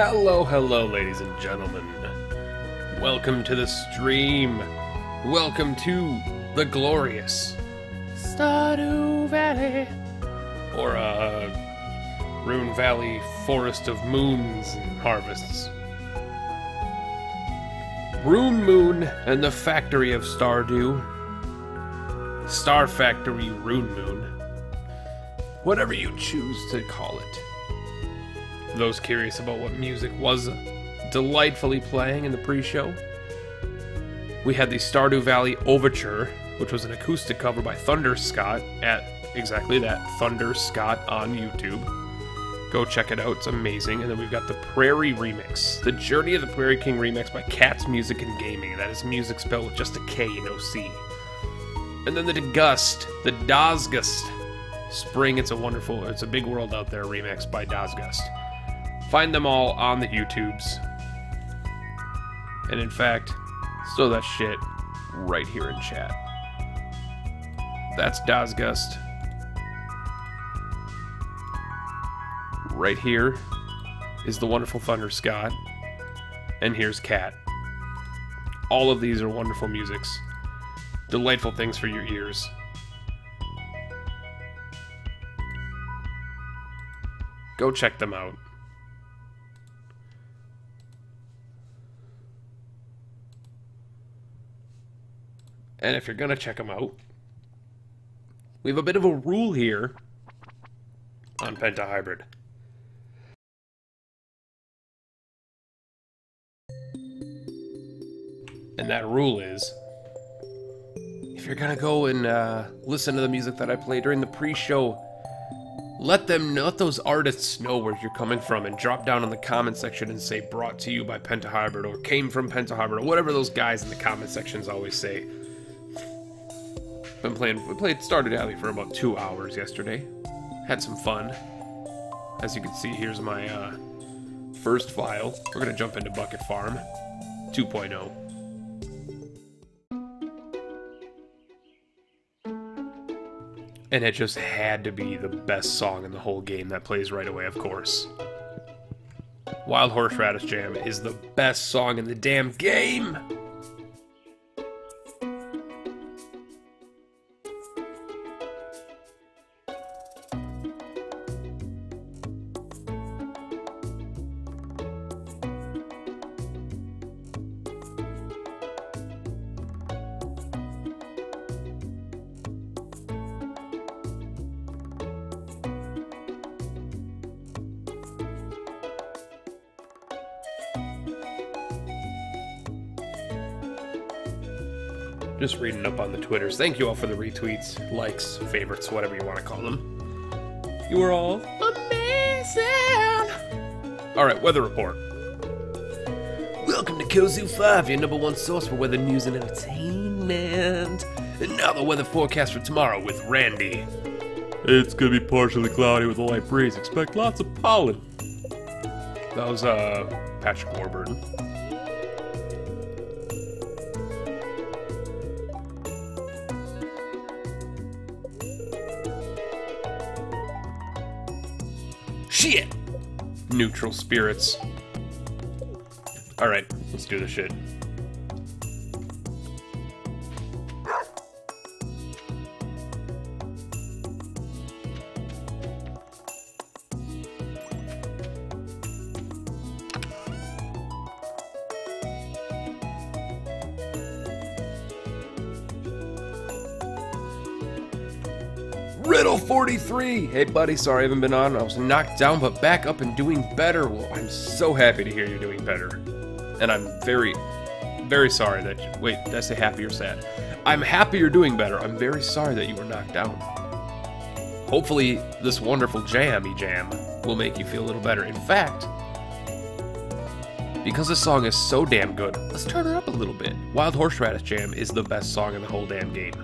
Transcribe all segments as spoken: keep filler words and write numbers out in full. Hello, hello, ladies and gentlemen. Welcome to the stream. Welcome to the glorious Stardew Valley. Or, uh, Rune Valley Forest of Moons and Harvests. Rune Moon and the Factory of Stardew. Star Factory Rune Moon. Whatever you choose to call it. For those curious about what music was delightfully playing in the pre-show, we had the Stardew Valley Overture, which was an acoustic cover by Thunder Scott at exactly that, Thunder Scott on YouTube. Go check it out, it's amazing. And then we've got the Prairie Remix, the Journey of the Prairie King Remix by Cats Music and Gaming. That is music spelled with just a K, no C. And then the Dawsgust, the Dawsgust Spring, It's a Wonderful, It's a Big World Out There Remix by Dawsgust. Find them all on the YouTubes. And in fact, throw that shit right here in chat. That's Dawsgust. Right here is the wonderful Thunder Scott. And here's Cat. All of these are wonderful musics. Delightful things for your ears. Go check them out. And if you're gonna check them out, we have a bit of a rule here on Penta-Hybrid. And that rule is, if you're gonna go and uh, listen to the music that I play during the pre-show, let them know, let those artists know where you're coming from, and drop down in the comment section and say, brought to you by Penta-Hybrid, or came from Penta-Hybrid, or whatever those guys in the comment sections always say. Been playing, we played Stardew Valley for about two hours yesterday. Had some fun. As you can see, here's my uh, first file. We're gonna jump into Bucket Farm two point oh. And it just had to be the best song in the whole game that plays right away, of course. Wild Horseradish Jam is the best song in the damn game! Just reading up on the Twitters. Thank you all for the retweets, likes, favorites, whatever you want to call them. You are all amazing! Alright, weather report. Welcome to Kozu five, your number one source for weather news and entertainment. And now the weather forecast for tomorrow with Randy. It's gonna be partially cloudy with a light breeze. Expect lots of pollen. That was, uh, Patrick Warburton. Shit! Neutral spirits. Alright, let's do this shit. Riddle forty-three! Hey buddy, sorry I haven't been on. I was knocked down, but back up and doing better. Well, I'm so happy to hear you're doing better. And I'm very, very sorry that you... Wait, did I say happy or sad? I'm happy you're doing better. I'm very sorry that you were knocked down. Hopefully, this wonderful jammy jam will make you feel a little better. In fact, because this song is so damn good, let's turn it up a little bit. Wild Horseradish Jam is the best song in the whole damn game.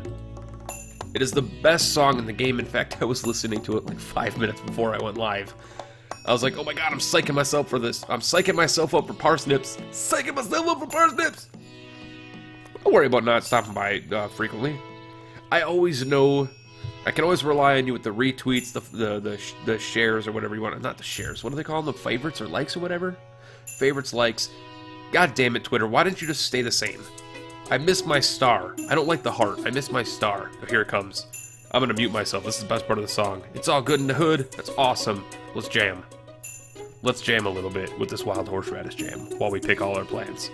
It is the best song in the game. In fact, I was listening to it like five minutes before I went live. I was like, oh my god, I'm psyching myself for this. I'm psyching myself up for parsnips. Psyching myself up for parsnips! Don't worry about not stopping by uh, frequently. I always know I can always rely on you with the retweets, the the the, the shares or whatever you want. Not the shares. What do they call them? The favorites or likes or whatever? Favorites, likes. God damn it, Twitter. Why didn't you just stay the same? I miss my star. I don't like the heart. I miss my star. Oh, here it comes. I'm gonna mute myself. This is the best part of the song. It's all good in the hood. That's awesome. Let's jam. Let's jam a little bit with this wild horseradish jam while we pick all our plants.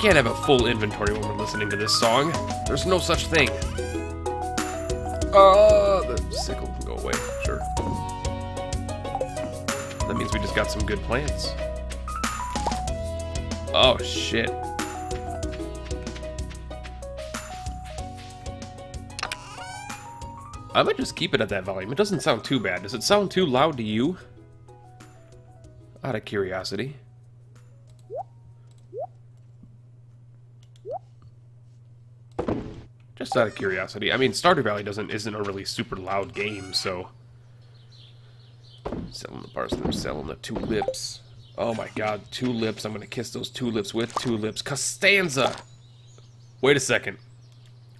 Can't have a full inventory when we're listening to this song. There's no such thing. Uh, the sickle can go away, sure. That means we just got some good plants. Oh, shit. I might just keep it at that volume. It doesn't sound too bad. Does it sound too loud to you? Out of curiosity. Just out of curiosity. I mean, Stardew Valley doesn't isn't a really super loud game, so. Selling the parsnip, selling the tulips. Oh my god, tulips. I'm gonna kiss those tulips with tulips. Costanza! Wait a second.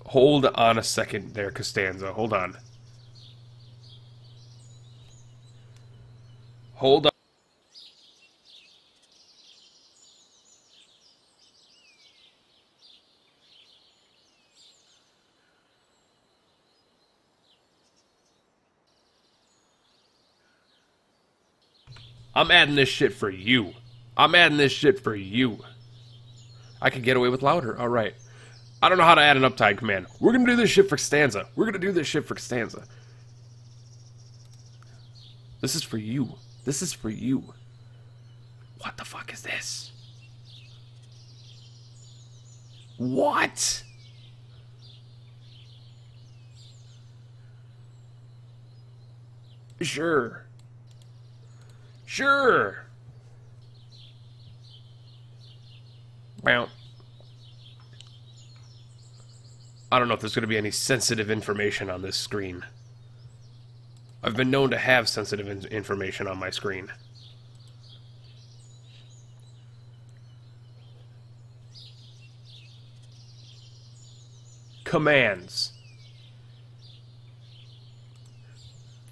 Hold on a second there, Costanza. Hold on. Hold on. I'm adding this shit for you. I'm adding this shit for you. I could get away with louder. All right. I don't know how to add an uptime command. We're going to do this shit for Costanza. We're going to do this shit for Costanza. This is for you. This is for you. What the fuck is this? What? Sure. Sure. Well, I don't know if there's going to be any sensitive information on this screen. I've been known to have sensitive in information on my screen. Commands.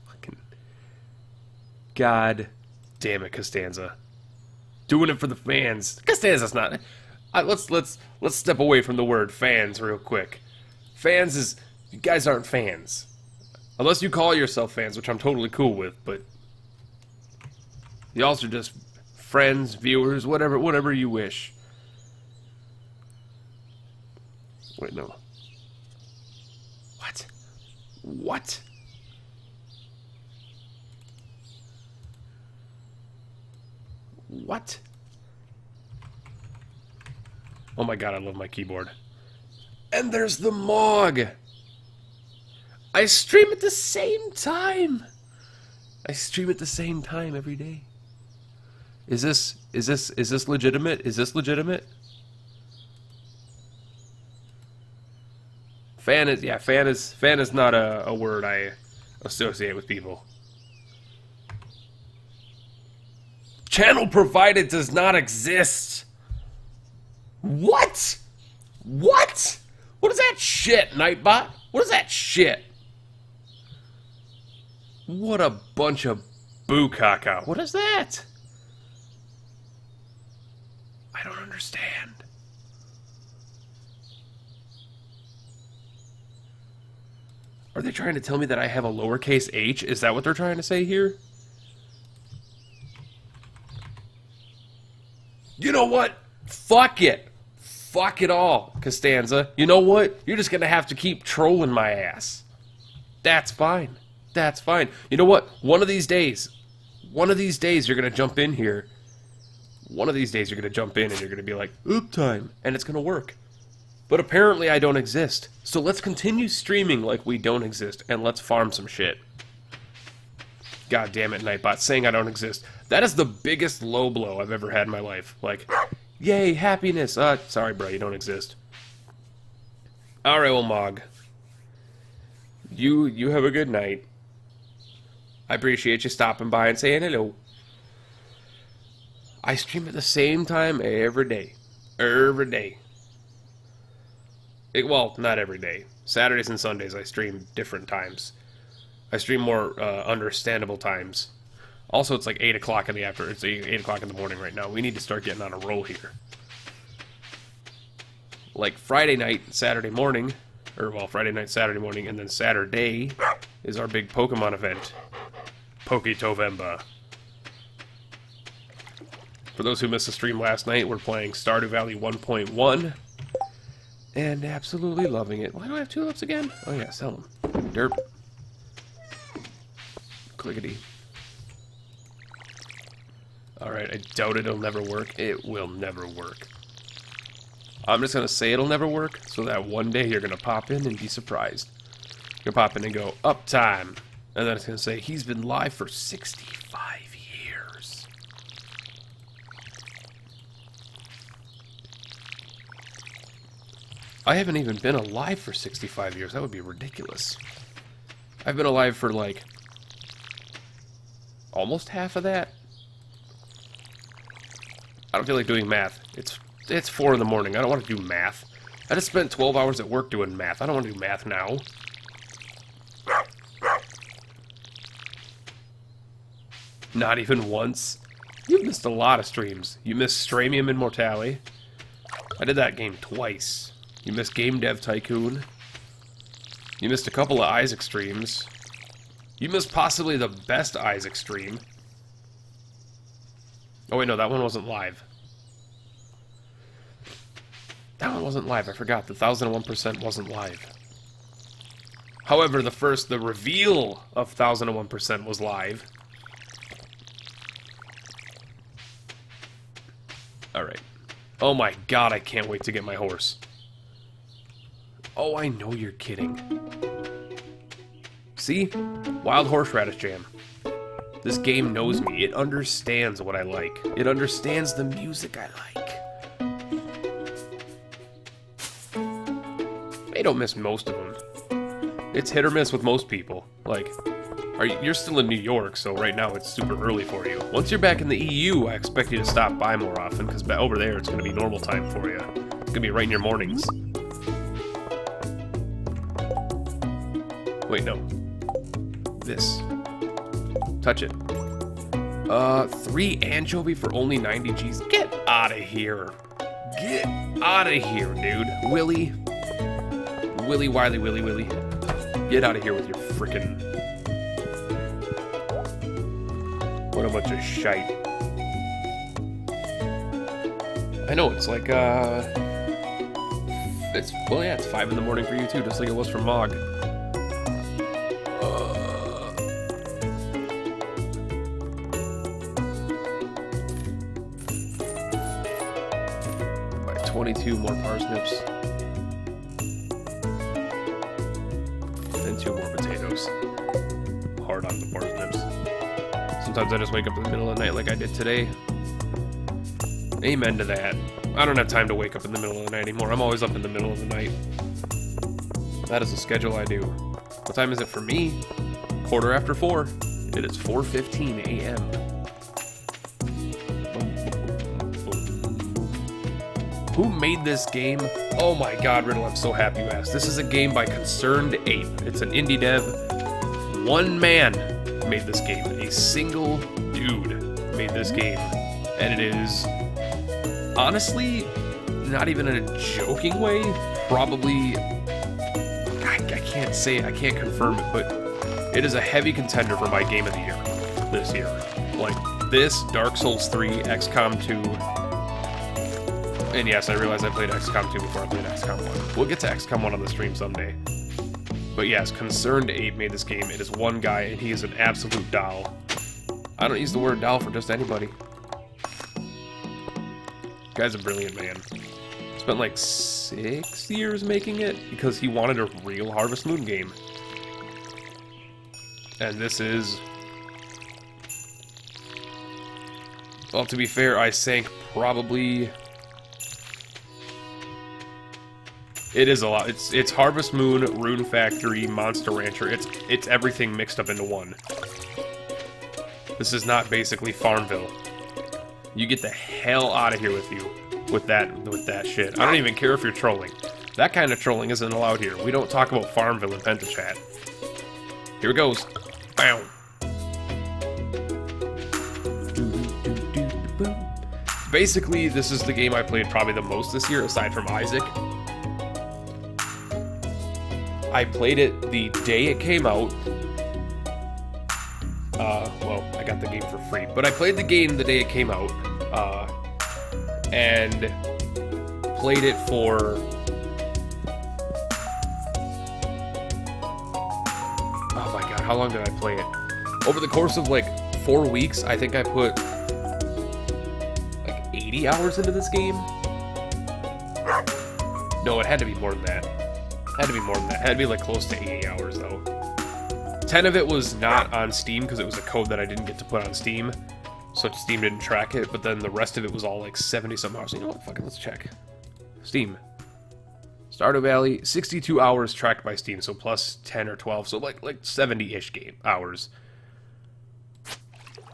Fucking God. Damn it, Costanza! Doing it for the fans. Costanza's not. Uh, let's let's let's step away from the word fans real quick. Fans is you guys aren't fans, unless you call yourself fans, which I'm totally cool with. But y'all are just friends, viewers, whatever, whatever you wish. Wait, no. What? What? What? Oh my god, I love my keyboard. And there's the Mog! I stream at the same time! I stream at the same time every day. Is this, is this, is this legitimate? Is this legitimate? Fan is, yeah, fan is, fan is not a, a word I associate with people. Channel provided does not exist. What? What? What is that shit, Nightbot? What is that shit? What a bunch of boo caca. What is that? I don't understand. Are they trying to tell me that I have a lowercase h? Is that what they're trying to say here? You know what? Fuck it. Fuck it all, Costanza. You know what? You're just gonna have to keep trolling my ass. That's fine. That's fine. You know what? One of these days, one of these days you're gonna jump in here. One of these days you're gonna jump in and you're gonna be like, oop time, and it's gonna work. But apparently I don't exist. So let's continue streaming like we don't exist, and let's farm some shit. God damn it, Nightbot, saying I don't exist. That is the biggest low blow I've ever had in my life. Like, yay, happiness. Uh, sorry, bro, you don't exist. Alright, well, Mog. You, you have a good night. I appreciate you stopping by and saying hello. I stream at the same time every day. Every day. It, well, not every day. Saturdays and Sundays I stream different times. I stream more uh, understandable times. Also, it's like eight o'clock in the afternoon. It's eight o'clock in the morning right now. We need to start getting on a roll here. Like Friday night, Saturday morning, or well, Friday night, Saturday morning, and then Saturday is our big Pokemon event, Poketovemba. For those who missed the stream last night, we're playing Stardew Valley one point one, and absolutely loving it. Why do I have tulips again? Oh yeah, sell them. Derp. Clickety. Alright, I doubt it'll never work. It will never work. I'm just gonna say it'll never work, so that one day you're gonna pop in and be surprised. You'll pop in and go, uptime! And then it's gonna say, he's been live for sixty-five years. I haven't even been alive for sixty-five years. That would be ridiculous. I've been alive for, like, almost half of that? I don't feel like doing math. It's it's four in the morning. I don't want to do math. I just spent twelve hours at work doing math. I don't want to do math now. Not even once. You've missed a lot of streams. You missed Stramium Immortale. I did that game twice. You missed Game Dev Tycoon. You missed a couple of Isaac streams. You missed possibly the best Isaac stream. Oh wait, no, that one wasn't live. That one wasn't live, I forgot. The one thousand one percent wasn't live. However, the first, the reveal of one thousand one percent was live. Alright. Oh my god, I can't wait to get my horse. Oh, I know you're kidding. See? Wild horseradish jam. This game knows me. It understands what I like. It understands the music I like. They don't miss most of them. It's hit or miss with most people. Like, are you, you're still in New York, so right now it's super early for you. Once you're back in the E U, I expect you to stop by more often, because over there it's going to be normal time for you. It's going to be right in your mornings. Wait, no. This. Touch it. Uh, three anchovy for only ninety G's. Get out of here. Get out of here, dude. Willy. Willy, Wiley, Willy, Willy. Get out of here with your frickin'. What a bunch of shite. I know, it's like, uh... It's, well, yeah, it's five in the morning for you, too, just like it was for Mog. Two more parsnips, and two more potatoes. Hard on the parsnips. Sometimes I just wake up in the middle of the night like I did today. Amen to that. I don't have time to wake up in the middle of the night anymore. I'm always up in the middle of the night. That is the schedule I do. What time is it for me? Quarter after four. It is four fifteen a m Who made this game? Oh my god, Riddle, I'm so happy you asked. This is a game by Concerned Ape. It's an indie dev. One man made this game. A single dude made this game. And it is, honestly, not even in a joking way, probably, I, I can't say it, I can't confirm it, but it is a heavy contender for my game of the year this year. Like this, Dark Souls three, X COM two, and yes, I realize I played X COM two before I played X COM one. We'll get to X COM one on the stream someday. But yes, Concerned Ape made this game. It is one guy, and he is an absolute doll. I don't use the word doll for just anybody. Guy's a brilliant man. It's spent like six years making it because he wanted a real Harvest Moon game. And this is... Well, to be fair, I sank probably... It is a lot. It's it's Harvest Moon, Rune Factory, Monster Rancher. It's it's everything mixed up into one. This is not basically Farmville. You get the hell out of here with you, with that with that shit. I don't even care if you're trolling. That kind of trolling isn't allowed here. We don't talk about Farmville in PentaChat. Here it goes. Bow. Basically, this is the game I played probably the most this year, aside from Isaac. I played it the day it came out. Uh, well, I got the game for free, but I played the game the day it came out, uh, and played it for... Oh my god, how long did I play it? Over the course of, like, four weeks, I think I put, like, eighty hours into this game? No, it had to be more than that. Had to be more than that. Had to be like close to eighty hours though. ten of it was not on Steam because it was a code that I didn't get to put on Steam, so Steam didn't track it. But then the rest of it was all like seventy some hours. You know what? Fucking let's check. Steam. Stardew Valley, sixty-two hours tracked by Steam, so plus ten or twelve, so like like seventy-ish game hours.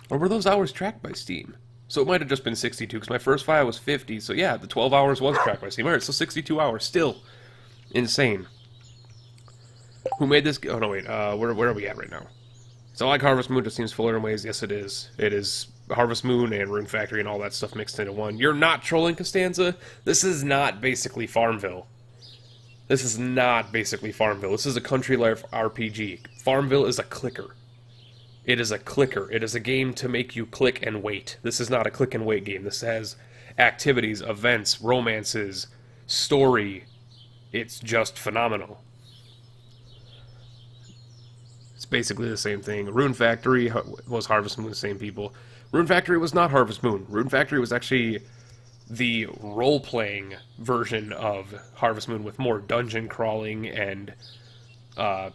Or were those hours tracked by Steam? So it might have just been sixty-two because my first file was fifty. So yeah, the twelve hours was tracked by Steam. All right, so sixty-two hours still. Insane. Who made this? Oh no, wait. Uh, where where are we at right now? It's not like Harvest Moon. Just seems fuller in ways. Yes, it is. It is Harvest Moon and Rune Factory and all that stuff mixed into one. You're not trolling, Costanza. This is not basically Farmville. This is not basically Farmville. This is a country life R P G. Farmville is a clicker. It is a clicker. It is a game to make you click and wait. This is not a click and wait game. This has activities, events, romances, story. It's just phenomenal. It's basically the same thing. Rune Factory was Harvest Moon, the same people. Rune Factory was not Harvest Moon. Rune Factory was actually the role-playing version of Harvest Moon with more dungeon crawling and uh,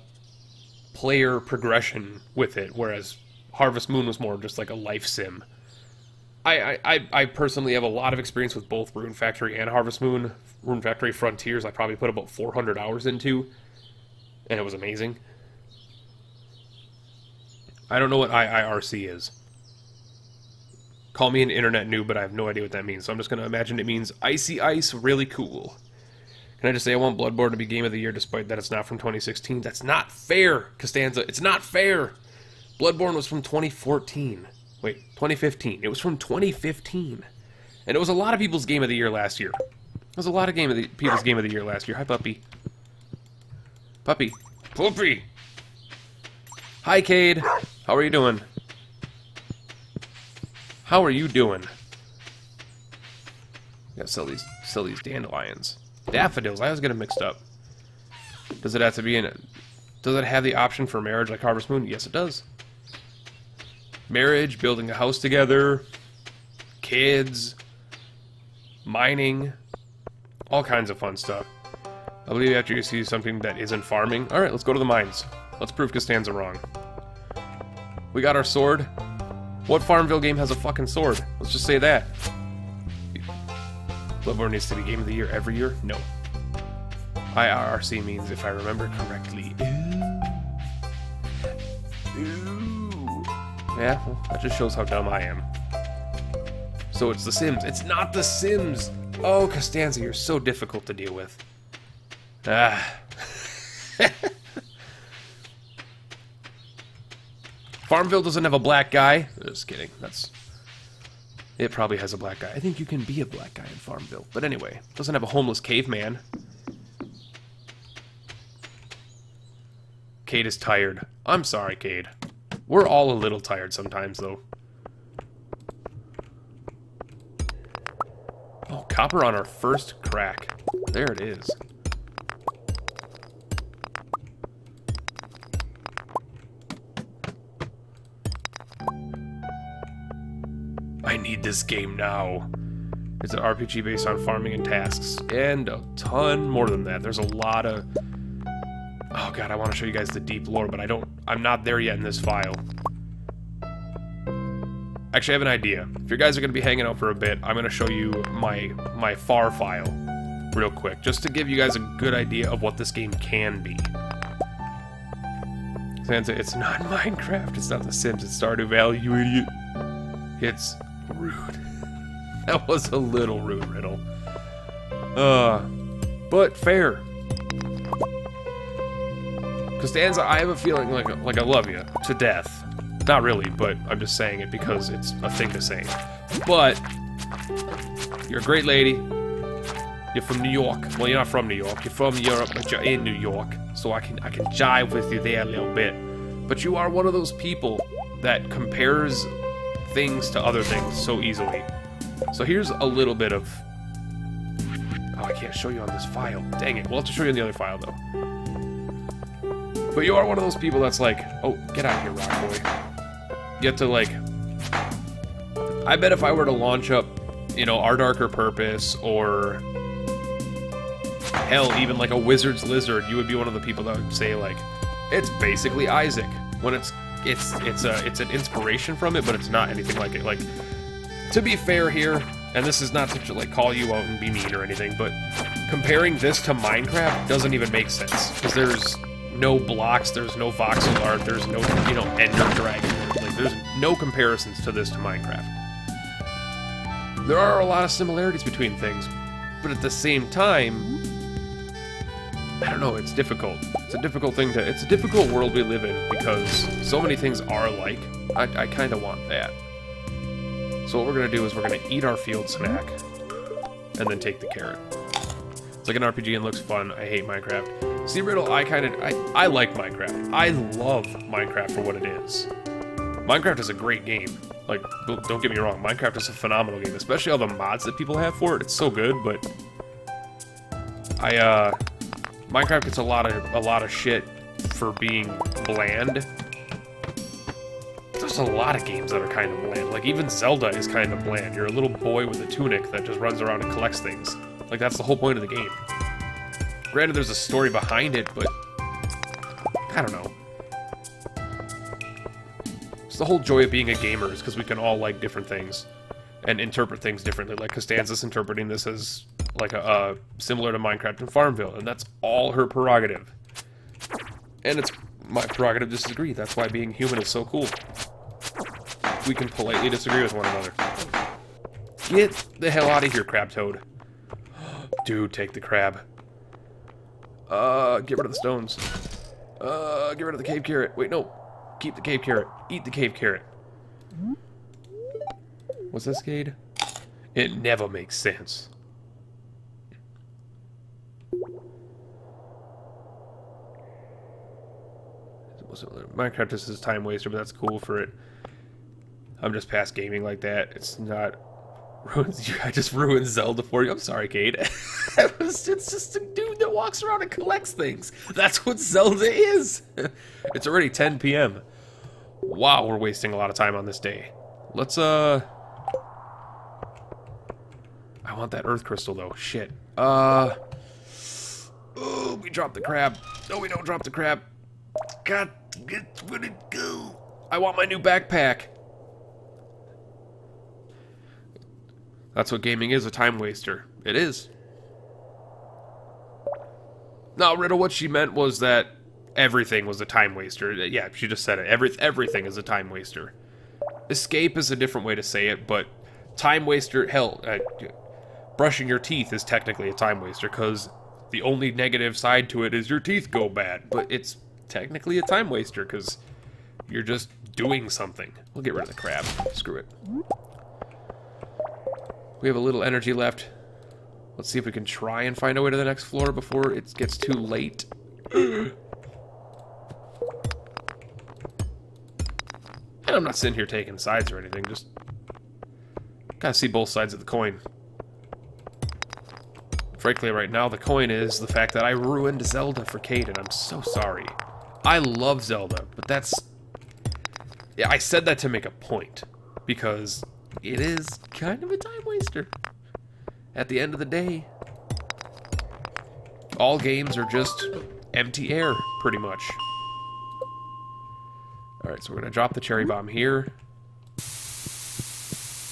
player progression with it, whereas Harvest Moon was more just like a life sim. I, I, I personally have a lot of experience with both Rune Factory and Harvest Moon. Rune Factory Frontiers I probably put about four hundred hours into, and it was amazing. I don't know what I I R C is. Call me an internet noob, but I have no idea what that means, so I'm just going to imagine it means Icy Ice Really Cool. Can I just say I want Bloodborne to be Game of the Year despite that it's not from twenty sixteen? That's not fair, Costanza. It's not fair. Bloodborne was from twenty fourteen. Wait, twenty fifteen. It was from twenty fifteen. And it was a lot of people's Game of the Year last year. It was a lot of game of the, people's Game of the Year last year. Hi, Puppy. Puppy. Puppy! Hi, Cade. How are you doing? How are you doing? Gotta sell these, sell these dandelions. Daffodils. I always get them mixed up. Does it have to be in it? Does it have the option for marriage like Harvest Moon? Yes, it does. Marriage, building a house together, kids, mining, all kinds of fun stuff. I believe after you see something that isn't farming. Alright, let's go to the mines. Let's prove Costanza wrong. We got our sword. What Farmville game has a fucking sword? Let's just say that. Bloodborne needs to be Game of the Year every year? No. I R C means if I remember correctly. Yeah, well, that just shows how dumb I am. So it's The Sims. It's not The Sims! Oh, Costanza, you're so difficult to deal with. Ah. Farmville doesn't have a black guy. Just kidding. That's... It probably has a black guy. I think you can be a black guy in Farmville. But anyway, it doesn't have a homeless caveman. Cade is tired. I'm sorry, Cade. We're all a little tired sometimes, though. Oh, copper on our first crack. There it is. I need this game now. It's an R P G based on farming and tasks, and a ton more than that. There's a lot of... Oh god, I want to show you guys the deep lore, but I don't... I'm not there yet in this file. Actually, I have an idea. If you guys are going to be hanging out for a bit, I'm going to show you my, my far file real quick, just to give you guys a good idea of what this game can be. Sansa, it's not Minecraft, it's not The Sims, it's Stardew Valley, you idiot. It's rude. That was a little rude, Riddle. Uh, but fair. Costanza, I have a feeling like like I love you to death. Not really, but I'm just saying it because it's a thing to say. But you're a great lady. You're from New York. Well, you're not from New York. You're from Europe, but you're in New York. So I can I can jive with you there a little bit. But you are one of those people that compares things to other things so easily. So here's a little bit of... Oh, I can't show you on this file. Dang it. We'll have to show you in the other file, though. But you are one of those people that's like, oh, get out of here, rock boy. You have to, like... I bet if I were to launch up, you know, Our Darker Purpose, or... Hell, even like a Wizard's Lizard, you would be one of the people that would say, like, it's basically Isaac. When it's... It's it's a it's an inspiration from it, but it's not anything like it. Like, to be fair here, and this is not to like call you out and be mean or anything, but comparing this to Minecraft doesn't even make sense because there's no blocks, there's no voxel art, there's no you know Ender Dragon. Like, there's no comparisons to this to Minecraft. There are a lot of similarities between things, but at the same time, I don't know. It's difficult. It's a difficult thing to. It's a difficult world we live in because so many things are alike. I, I kind of want that. So what we're gonna do is we're gonna eat our field snack, and then take the carrot. It's like an R P G and looks fun. I hate Minecraft. See, Riddle, I kind of I I like Minecraft. I love Minecraft for what it is. Minecraft is a great game. Like, don't get me wrong. Minecraft is a phenomenal game, especially all the mods that people have for it. It's so good, but I uh. Minecraft gets a lot of a lot of shit for being bland. There's a lot of games that are kind of bland. Like, even Zelda is kind of bland. You're a little boy with a tunic that just runs around and collects things. Like, that's the whole point of the game. Granted, there's a story behind it, but... I don't know. It's the whole joy of being a gamer is because we can all like different things. And interpret things differently. Like, Costanza's interpreting this as... like a uh, similar to Minecraft and Farmville, and that's all her prerogative. And it's my prerogative to disagree. That's why being human is so cool. We can politely disagree with one another. Get the hell out of here, crab toad. Dude, take the crab. Uh, get rid of the stones. Uh, get rid of the cave carrot. Wait, no. Keep the cave carrot. Eat the cave carrot. What's this, Cade? It never makes sense. Minecraft is a time waster, but that's cool for it. I'm just past gaming like that. It's not ruins you. I just ruined Zelda for you. I'm sorry, Cade. It was, it's just a dude that walks around and collects things. That's what Zelda is. It's already ten p m Wow, we're wasting a lot of time on this day. Let's uh. I want that Earth Crystal though. Shit. Uh. Oh, we dropped the crab. No, we don't drop the crab. God, where'd it go? I want my new backpack. That's what gaming is, a time waster. It is. No, Riddle, what she meant was that everything was a time waster. Yeah, she just said it. Every, everything is a time waster. Escape is a different way to say it, but time waster, hell, uh, brushing your teeth is technically a time waster, because the only negative side to it is your teeth go bad, but it's... technically a time waster because you're just doing something. We'll get rid of the crab. Screw it. We have a little energy left. Let's see if we can try and find a way to the next floor before it gets too late. And I'm not sitting here taking sides or anything. Just gotta see both sides of the coin. Frankly, right now the coin is the fact that I ruined Zelda for Cade, and I'm so sorry. I love Zelda, but that's... Yeah, I said that to make a point, because it is kind of a time waster. at the end of the day, all games are just empty air, pretty much. Alright, so we're going to drop the cherry bomb here.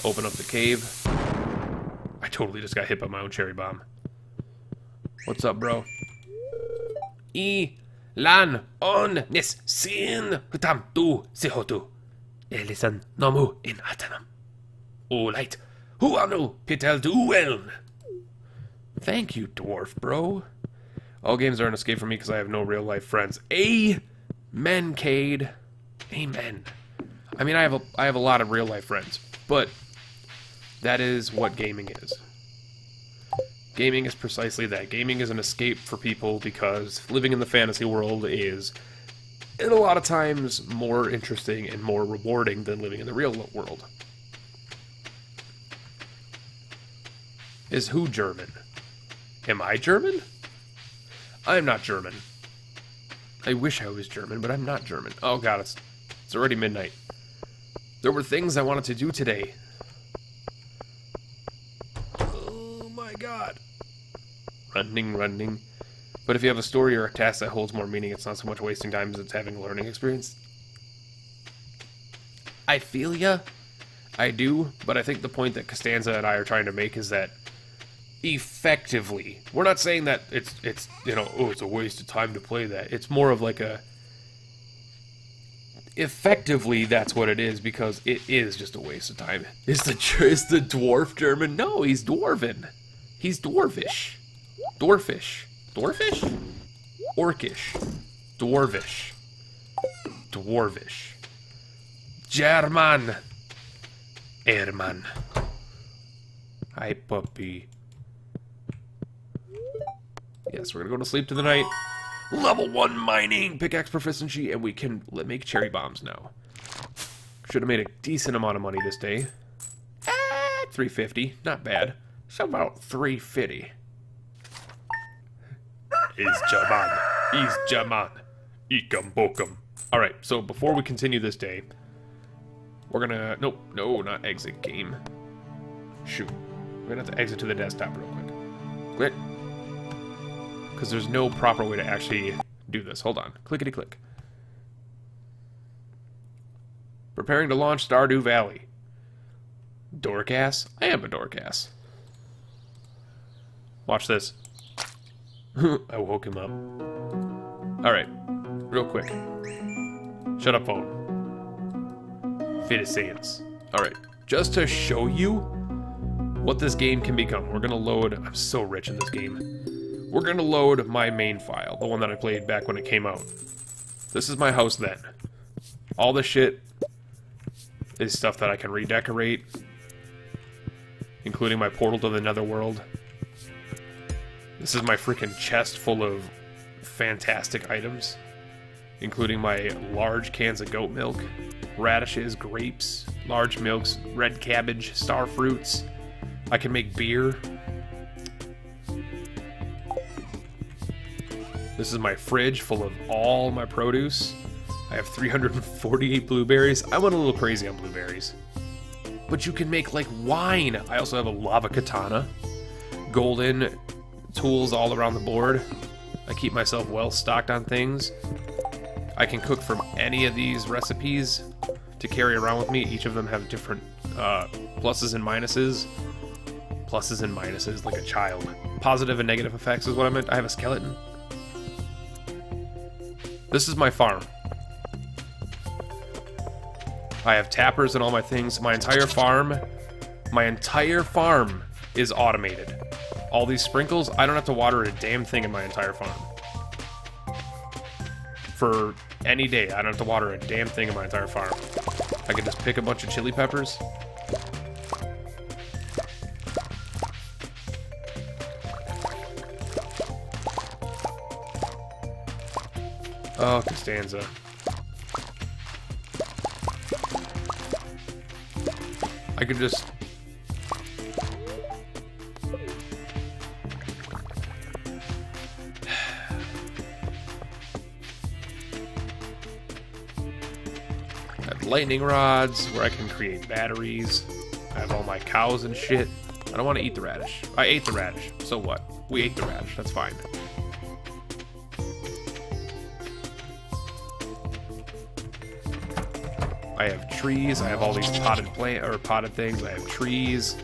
Open up the cave. I totally just got hit by my own cherry bomb. What's up, bro? E lan on nes sin hutam tu sehotu elisan nomu in atanam olight huanu pitel dueln. Thank you, dwarf bro. All games are an escape for me because I have no real life friends. Amencade. Amen. I mean, I have a I have a lot of real life friends, but that is what gaming is. Gaming is precisely that. Gaming is an escape for people because living in the fantasy world is, in a lot of times, more interesting and more rewarding than living in the real world. Is who German? Am I German? I'm not German. I wish I was German, but I'm not German. Oh god, it's, it's already midnight. There were things I wanted to do today. Oh my god. Running, running. But if you have a story or a task that holds more meaning, it's not so much wasting time as it's having a learning experience. I feel ya. I do, but I think the point that Costanza and I are trying to make is that effectively, we're not saying that it's it's you know oh it's a waste of time to play that. It's more of like a effectively that's what it is, because it is just a waste of time. Is the is the dwarf German? No, he's dwarven. He's dwarvish, dwarfish, dwarfish, orcish, dwarvish, dwarvish, German, Erman. Hi, puppy. Yes, we're gonna go to sleep to the night. Level one mining, pickaxe proficiency, and we can make cherry bombs now. Should have made a decent amount of money this day. Ah, three fifty, not bad. So about three fifty. Is Jaman, is Jaman, Ikum Bokum. All right, so before we continue this day, we're gonna nope, no, not exit game. Shoot, we're gonna have to exit to the desktop real quick. Click. Because there's no proper way to actually do this. Hold on. Clickety-click. Preparing to launch Stardew Valley. Dorkass? I am a dorkass. Watch this. I woke him up. Alright. Real quick. Shut up, phone. Fit of science. Alright. Just to show you what this game can become. We're going to load... I'm so rich in this game. We're going to load my main file, the one that I played back when it came out. This is my house then. All the shit is stuff that I can redecorate, including my portal to the netherworld. This is my freaking chest full of fantastic items, including my large cans of goat milk, radishes, grapes, large milks, red cabbage, star fruits. I can make beer. This is my fridge full of all my produce. I have three hundred forty-eight blueberries. I went a little crazy on blueberries. But you can make, like, wine! I also have a lava katana. Golden tools all around the board. I keep myself well stocked on things. I can cook from any of these recipes to carry around with me. Each of them have different uh, pluses and minuses. Pluses and minuses, like a child. Positive and negative effects is what I meant. I have a skeleton. This is my farm. I have tappers and all my things. My entire farm, my entire farm is automated. All these sprinkles, I don't have to water a damn thing in my entire farm. For any day, I don't have to water a damn thing in my entire farm. I can just pick a bunch of chili peppers. Oh, Costanza. I could just... I have lightning rods where I can create batteries. I have all my cows and shit. I don't want to eat the radish. I ate the radish. So what? We ate the radish. That's fine. I have trees. I have all these potted plant or potted things. I have trees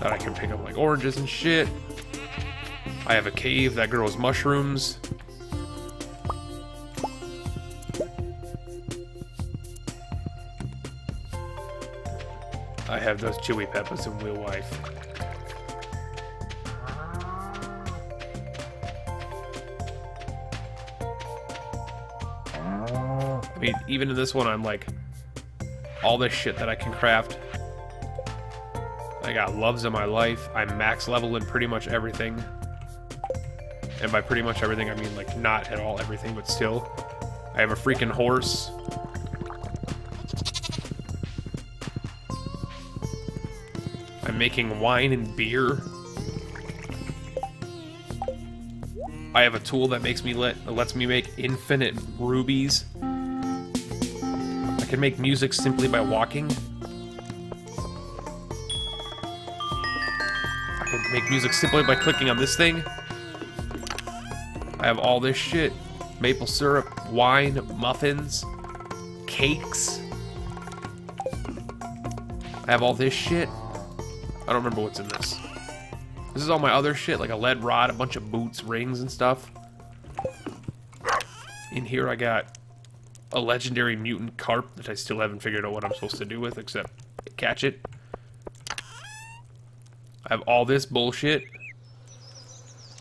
that I can pick up like oranges and shit. I have a cave that grows mushrooms. I have those Chewy Peppers in real life. I mean, even in this one, I'm like, all this shit that I can craft. I got loves in my life. I'm max level in pretty much everything. And by pretty much everything, I mean like not at all everything, but still. I have a freaking horse. Making wine and beer. I have a tool that makes me let lets me make infinite rubies. I can make music simply by walking. I can make music simply by clicking on this thing. I have all this shit. Maple syrup, wine, muffins, cakes. I have all this shit. I don't remember what's in this. This is all my other shit, like a lead rod, a bunch of boots, rings, and stuff. In here I got a legendary mutant carp that I still haven't figured out what I'm supposed to do with, except catch it. I have all this bullshit.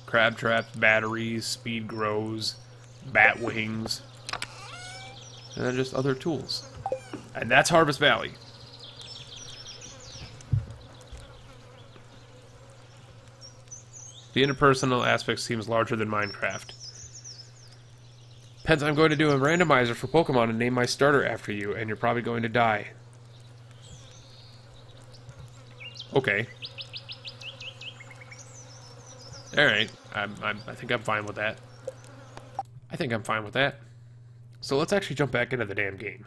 Crab traps, batteries, speed grows, bat wings, and then just other tools. And that's Harvest Valley. The interpersonal aspect seems larger than Minecraft. Pence, I'm going to do a randomizer for Pokemon and name my starter after you, and you're probably going to die. Okay. Alright, I'm, I'm, I think I'm fine with that. I think I'm fine with that. So let's actually jump back into the damn game.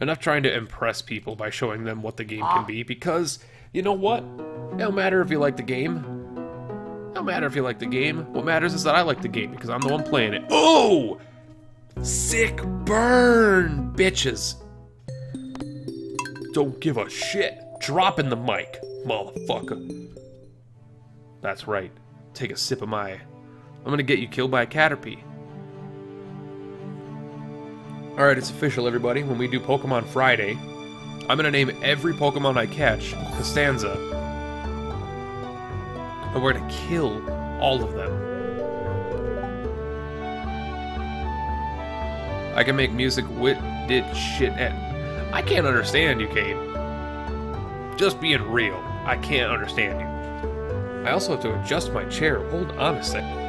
Enough trying to impress people by showing them what the game can be, because, you know what? It don't matter if you like the game. It don't matter if you like the game. What matters is that I like the game because I'm the one playing it. Oh! Sick burn, bitches. Don't give a shit. Dropping the mic, motherfucker. That's right. Take a sip of my... I'm gonna get you killed by a Caterpie. Alright, it's official, everybody. When we do Pokemon Friday, I'm gonna name every Pokemon I catch Costanza. And we're gonna kill all of them. I can make music with did shit and I can't understand you, Kate. Just being real, I can't understand you. I also have to adjust my chair. Hold on a second.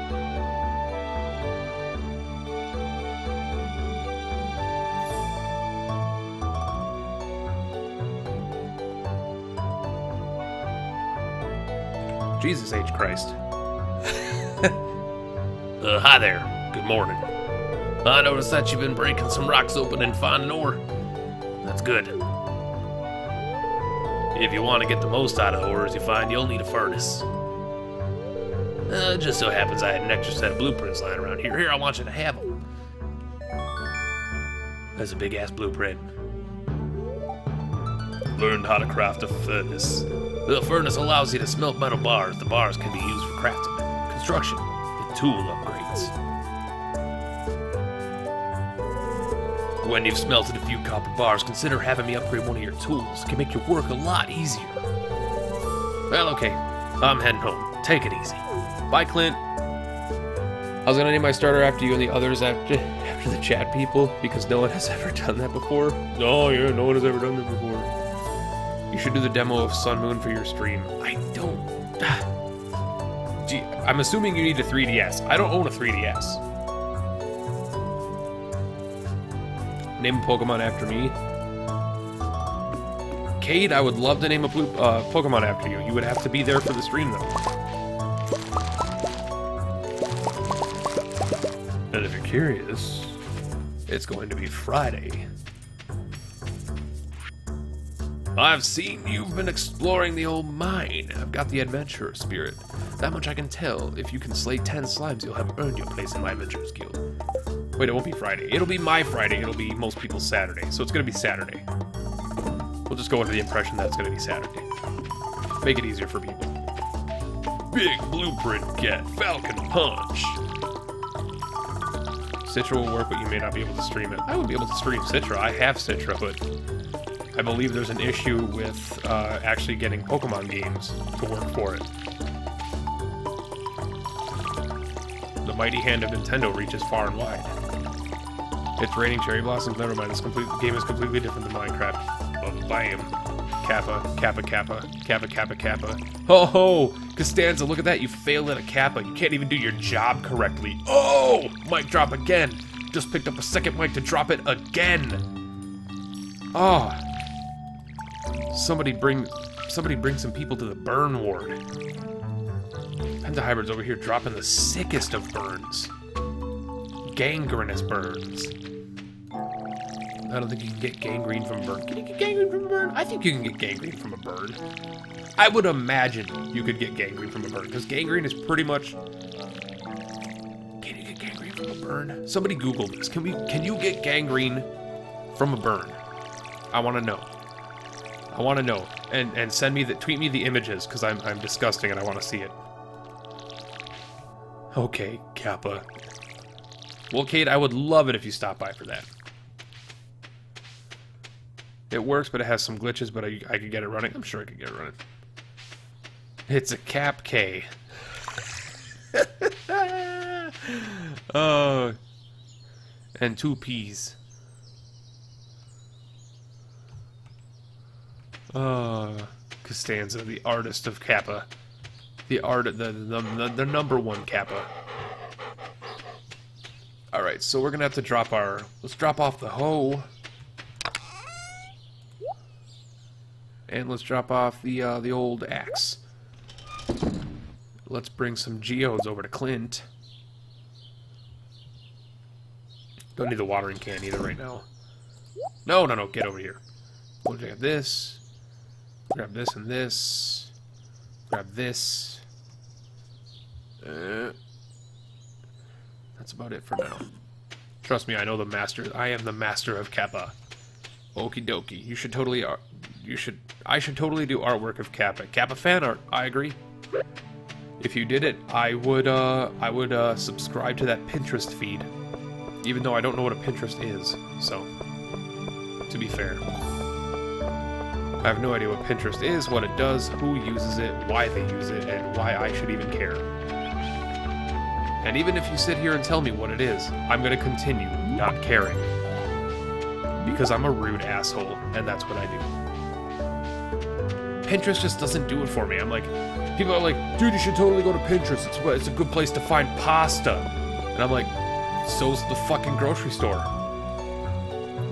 Jesus H. Christ. uh, hi there. Good morning. I noticed that you've been breaking some rocks open and finding ore. That's good. If you want to get the most out of ores you find, you'll need a furnace. Uh, just so happens I had an extra set of blueprints lying around here. Here, I want you to have them. That's a big-ass blueprint. Learned how to craft a furnace. The furnace allows you to smelt metal bars. The bars can be used for crafting, construction, and tool upgrades. When you've smelted a few copper bars, consider having me upgrade one of your tools. It can make your work a lot easier. Well, okay. I'm heading home. Take it easy. Bye, Clint. I was gonna name my starter after you and the others after, after the chat people, because no one has ever done that before. Oh, yeah, no one has ever done that before. You should do the demo of Sun Moon for your stream. I don't... Gee, I'm assuming you need a three D S. I don't own a three D S. Name a Pokemon after me. Cade, I would love to name a blue, uh, Pokemon after you. You would have to be there for the stream, though. And if you're curious, it's going to be Friday. I've seen you've been exploring the old mine. I've got the adventurer spirit. That much I can tell. If you can slay ten slimes, you'll have earned your place in my Adventurers Guild. Wait, it won't be Friday. It'll be my Friday. It'll be most people's Saturday. So it's going to be Saturday. We'll just go under the impression that it's going to be Saturday. Make it easier for people. Big Blueprint Cat Falcon Punch. Citra will work, but you may not be able to stream it. I would be able to stream Citra. I have Citra, but I believe there's an issue with uh, actually getting Pokemon games to work for it. The mighty hand of Nintendo reaches far and wide. It's raining cherry blossoms. Never mind. This complete, the game is completely different than Minecraft. Oh, bam. Kappa, Kappa, Kappa, Kappa, Kappa, Kappa. Ho ho! Costanza, look at that. You failed at a Kappa. You can't even do your job correctly. Oh! Mic drop again. Just picked up a second mic to drop it again. Oh. Somebody bring, somebody bring some people to the burn ward. Penta-Hybrid's over here dropping the sickest of burns. Gangrenous burns. I don't think you can get gangrene from a burn. Can you get gangrene from a burn? I think you can get gangrene from a burn. I would imagine you could get gangrene from a burn, because gangrene is pretty much... Can you get gangrene from a burn? Somebody Google this. Can we? Can you get gangrene from a burn? I want to know. I want to know. And and send me the tweet me the images, because I'm I'm disgusting and I want to see it. Okay, Kappa. Well, Kate, I would love it if you stopped by for that. It works, but it has some glitches, but I, I could get it running. I'm sure I could get it running. It's a Cap K. Oh. And two P's. Oh. Costanza, the artist of Kappa. The art, the, the, the, the number one Kappa. Alright, so we're going to have to drop our... Let's drop off the hoe. And let's drop off the uh, the old axe. Let's bring some geodes over to Clint. Don't need the watering can either right now. No, no, no, get over here. We'll grab this. Grab this and this. Grab this. Uh, that's about it for now. Trust me, I know the master. I am the master of Kappa. Okie dokie. You should totally... Uh, You should. I should totally do artwork of Kappa. Kappa fan art. I agree. If you did it, I would. Uh, I would uh, subscribe to that Pinterest feed, even though I don't know what a Pinterest is. So, to be fair, I have no idea what Pinterest is, what it does, who uses it, why they use it, and why I should even care. And even if you sit here and tell me what it is, I'm gonna continue not caring because I'm a rude asshole, and that's what I do. Pinterest just doesn't do it for me. I'm like, people are like, dude, you should totally go to Pinterest. It's, it's a good place to find pasta. And I'm like, so's the fucking grocery store.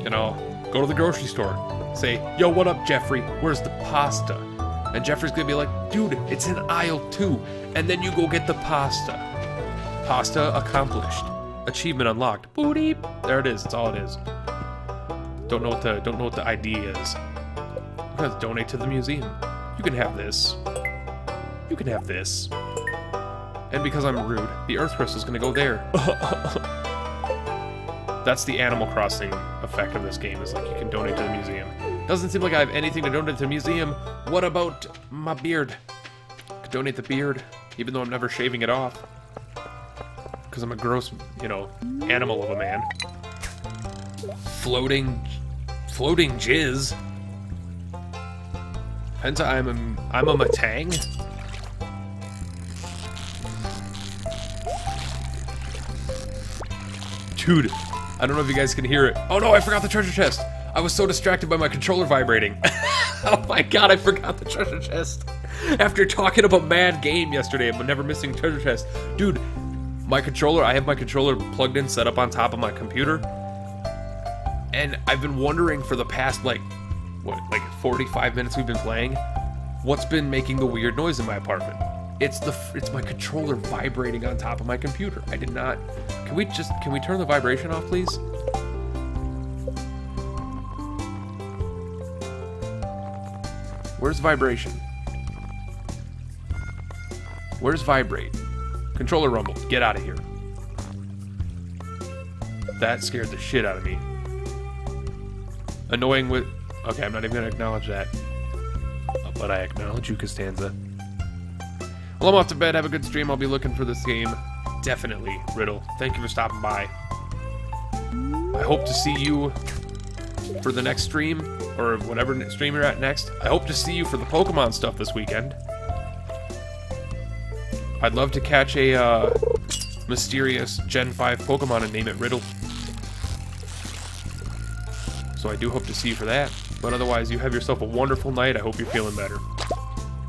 You know, go to the grocery store. Say, yo, what up, Jeffrey? Where's the pasta? And Jeffrey's gonna be like, dude, it's in aisle two. And then you go get the pasta. Pasta accomplished. Achievement unlocked. Boop. There it is. It's all it is. Don't know what the don't know what the I D is. Let's donate to the museum. You can have this. You can have this. And because I'm rude, the Earth Crystal's gonna go there. That's the Animal Crossing effect of this game, is like you can donate to the museum. Doesn't seem like I have anything to donate to the museum. What about my beard? I could donate the beard, even though I'm never shaving it off. Because I'm a gross, you know, animal of a man. Floating... Floating jizz. Penta, I'm a, I'm a Matang? Dude, I don't know if you guys can hear it. Oh no, I forgot the treasure chest! I was so distracted by my controller vibrating. Oh my god, I forgot the treasure chest. After talking about Mad Game yesterday, I'm never missing treasure chest. Dude, my controller, I have my controller plugged in, set up on top of my computer. And I've been wondering for the past, like, what, like forty-five minutes we've been playing, what's been making the weird noise in my apartment? It's the, it's my controller vibrating on top of my computer. I did not, can we just, can we turn the vibration off, please? Where's vibration? Where's vibrate? Controller rumbled. Get out of here. That scared the shit out of me. Annoying with... Okay, I'm not even going to acknowledge that. But I acknowledge you, Costanza. Well, I'm off to bed. Have a good stream. I'll be looking for this game. Definitely, Riddle. Thank you for stopping by. I hope to see you for the next stream, or whatever stream you're at next. I hope to see you for the Pokemon stuff this weekend. I'd love to catch a uh, mysterious Gen five Pokemon and name it Riddle. So I do hope to see you for that. But otherwise, you have yourself a wonderful night. I hope you're feeling better.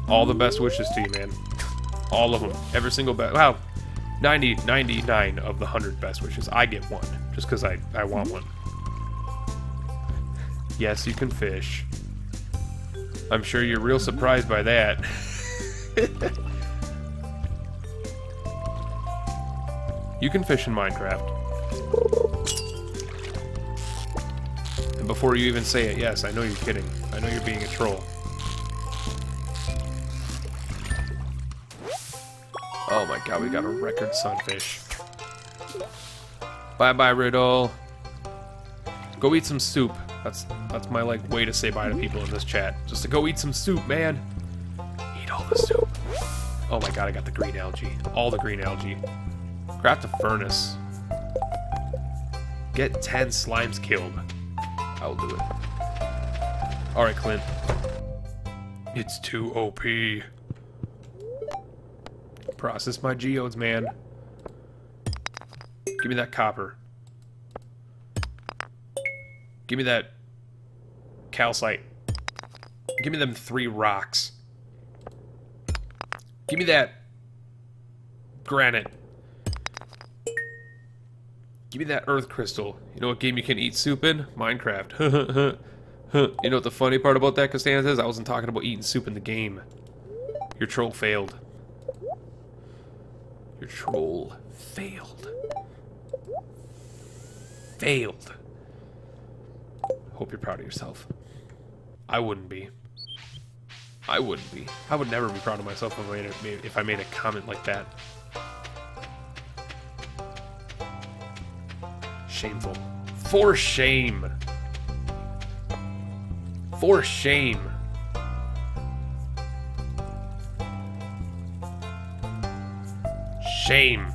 All the best wishes to you, man. All of them. Every single best. Wow. ninety, ninety-nine of the one hundred best wishes. I get one. Just because I, I want one. Yes, you can fish. I'm sure you're real surprised by that. You can fish in Minecraft. Before you even say it, yes, I know you're kidding. I know you're being a troll. Oh my god, we got a record sunfish. Bye-bye, Riddle. Go eat some soup. That's that's my like way to say bye to people in this chat. Just to go eat some soup, man. Eat all the soup. Oh my god, I got the green algae. All the green algae. Craft a furnace. Get ten slimes killed. I will do it. Alright, Clint. It's too O P. Process my geodes, man. Give me that copper. Give me that calcite. Give me them three rocks. Give me that granite. Give me that earth crystal. You know what game you can eat soup in? Minecraft. You know what the funny part about that, Costanza, is? I wasn't talking about eating soup in the game. Your troll failed. Your troll failed. Failed. Hope you're proud of yourself. I wouldn't be. I wouldn't be. I would never be proud of myself if I made a, if I made a comment like that. Shameful. For shame. For shame. Shame.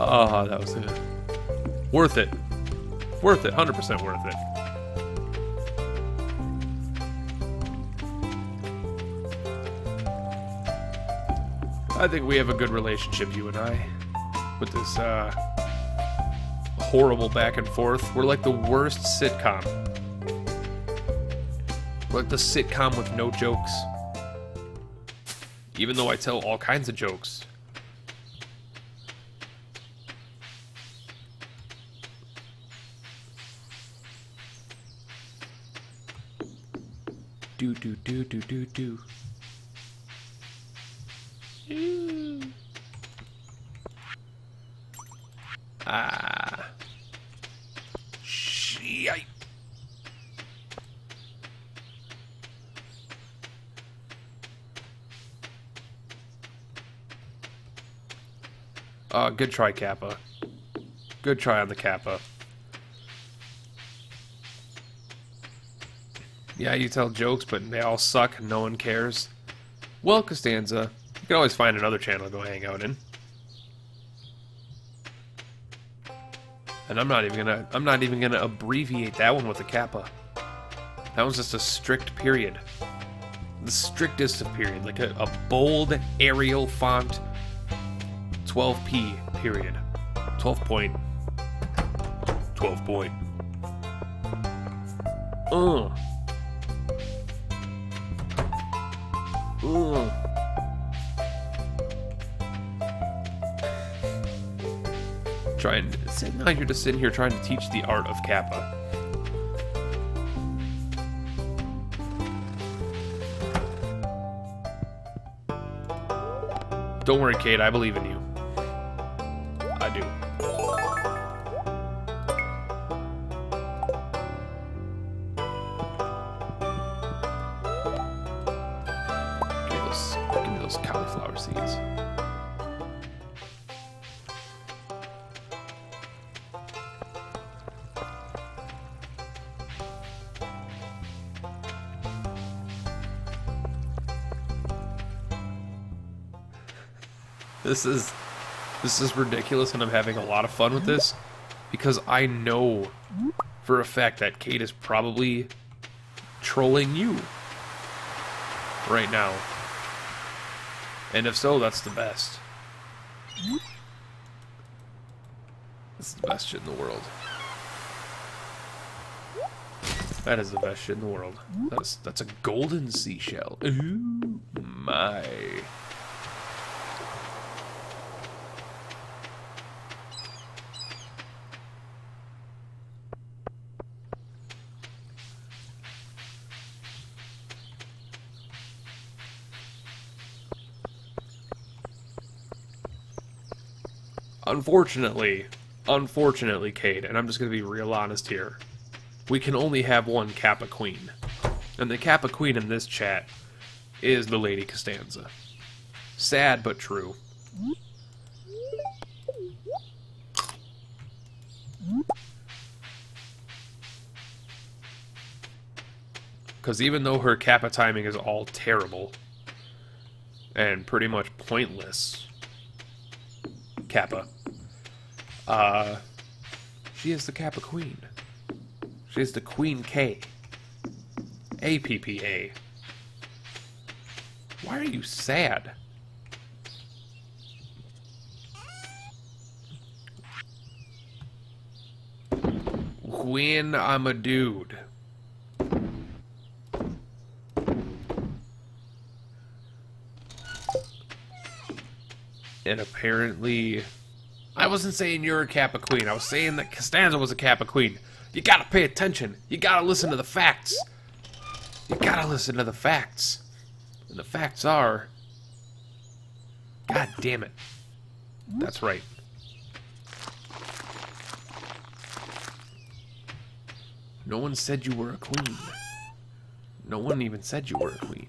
Oh, that was it. Worth it. Worth it. one hundred percent worth it. I think we have a good relationship, you and I, with this uh, horrible back and forth. We're like the worst sitcom. We're like the sitcom with no jokes. Even though I tell all kinds of jokes. Do, do, do, do, do, do. Ah. Shite. Uh, good try, Kappa. Good try on the Kappa. Yeah, you tell jokes, but they all suck and no one cares. Well, Costanza, you can always find another channel to go hang out in. And I'm not even gonna I'm not even gonna abbreviate that one with a kappa. That one's just a strict period. The strictest of period, like a, a bold Arial font twelve P period. twelve point. twelve point. Uh. Uh. Trying to, now you're just sitting here trying to teach the art of Kappa. Don't worry, Kate, I believe in you. I do. those cauliflower seeds. This is this is ridiculous, and I'm having a lot of fun with this because I know for a fact that Kate is probably trolling you right now. And if so, that's the best. That's the best shit in the world. That is the best shit in the world. That's that's a golden seashell. Ooh my. Unfortunately, unfortunately, Cade, and I'm just going to be real honest here, we can only have one Kappa Queen. And the Kappa Queen in this chat is the Lady Costanza. Sad, but true. Because even though her Kappa timing is all terrible, and pretty much pointless, Kappa. Uh, she is the Kappa Queen. She is the Queen K. A P P A. Why are you sad? When I'm a dude. And apparently, I wasn't saying you're a Kappa Queen. I was saying that Costanza was a Kappa Queen. You gotta pay attention. You gotta listen to the facts. You gotta listen to the facts. And the facts are... God damn it. That's right. No one said you were a queen. No one even said you were a queen.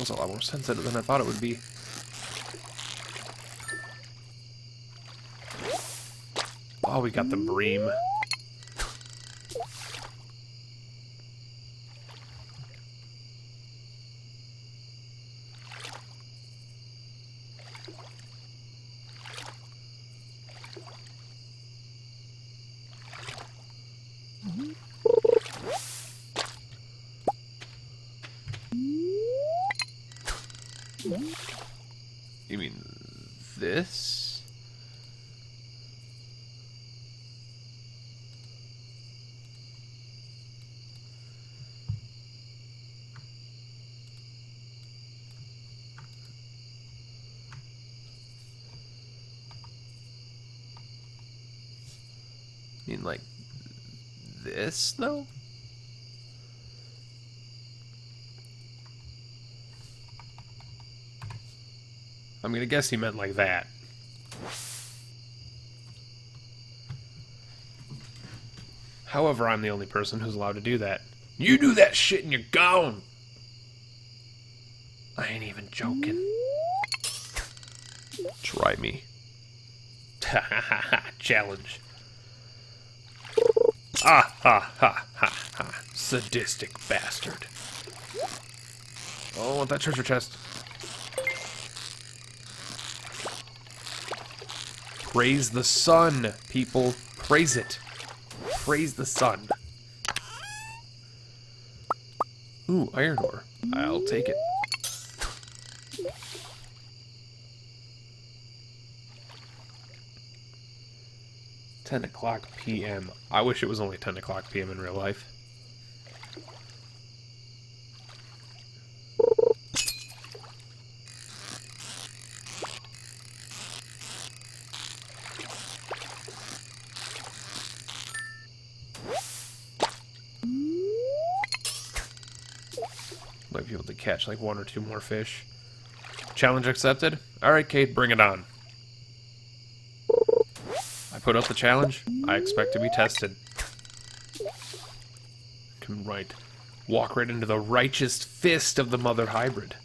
Was a lot more sensitive than I thought it would be. Oh, we got the bream. Like this, though? I'm gonna guess he meant like that. However, I'm the only person who's allowed to do that. You do that shit and you're gone! I ain't even joking. Try me. Ha ha ha ha, challenge. Ah, ha, ha, ha, ha. Sadistic bastard. Oh, I want that treasure chest. Praise the sun, people. Praise it. Praise the sun. Ooh, iron ore. I'll take it. ten o'clock P M I wish it was only ten o'clock P M in real life. Might be able to catch like one or two more fish. Challenge accepted? Alright, Kate, bring it on. Put up the challenge. I expect to be tested. Can right, walk right into the righteous fist of the mother hybrid.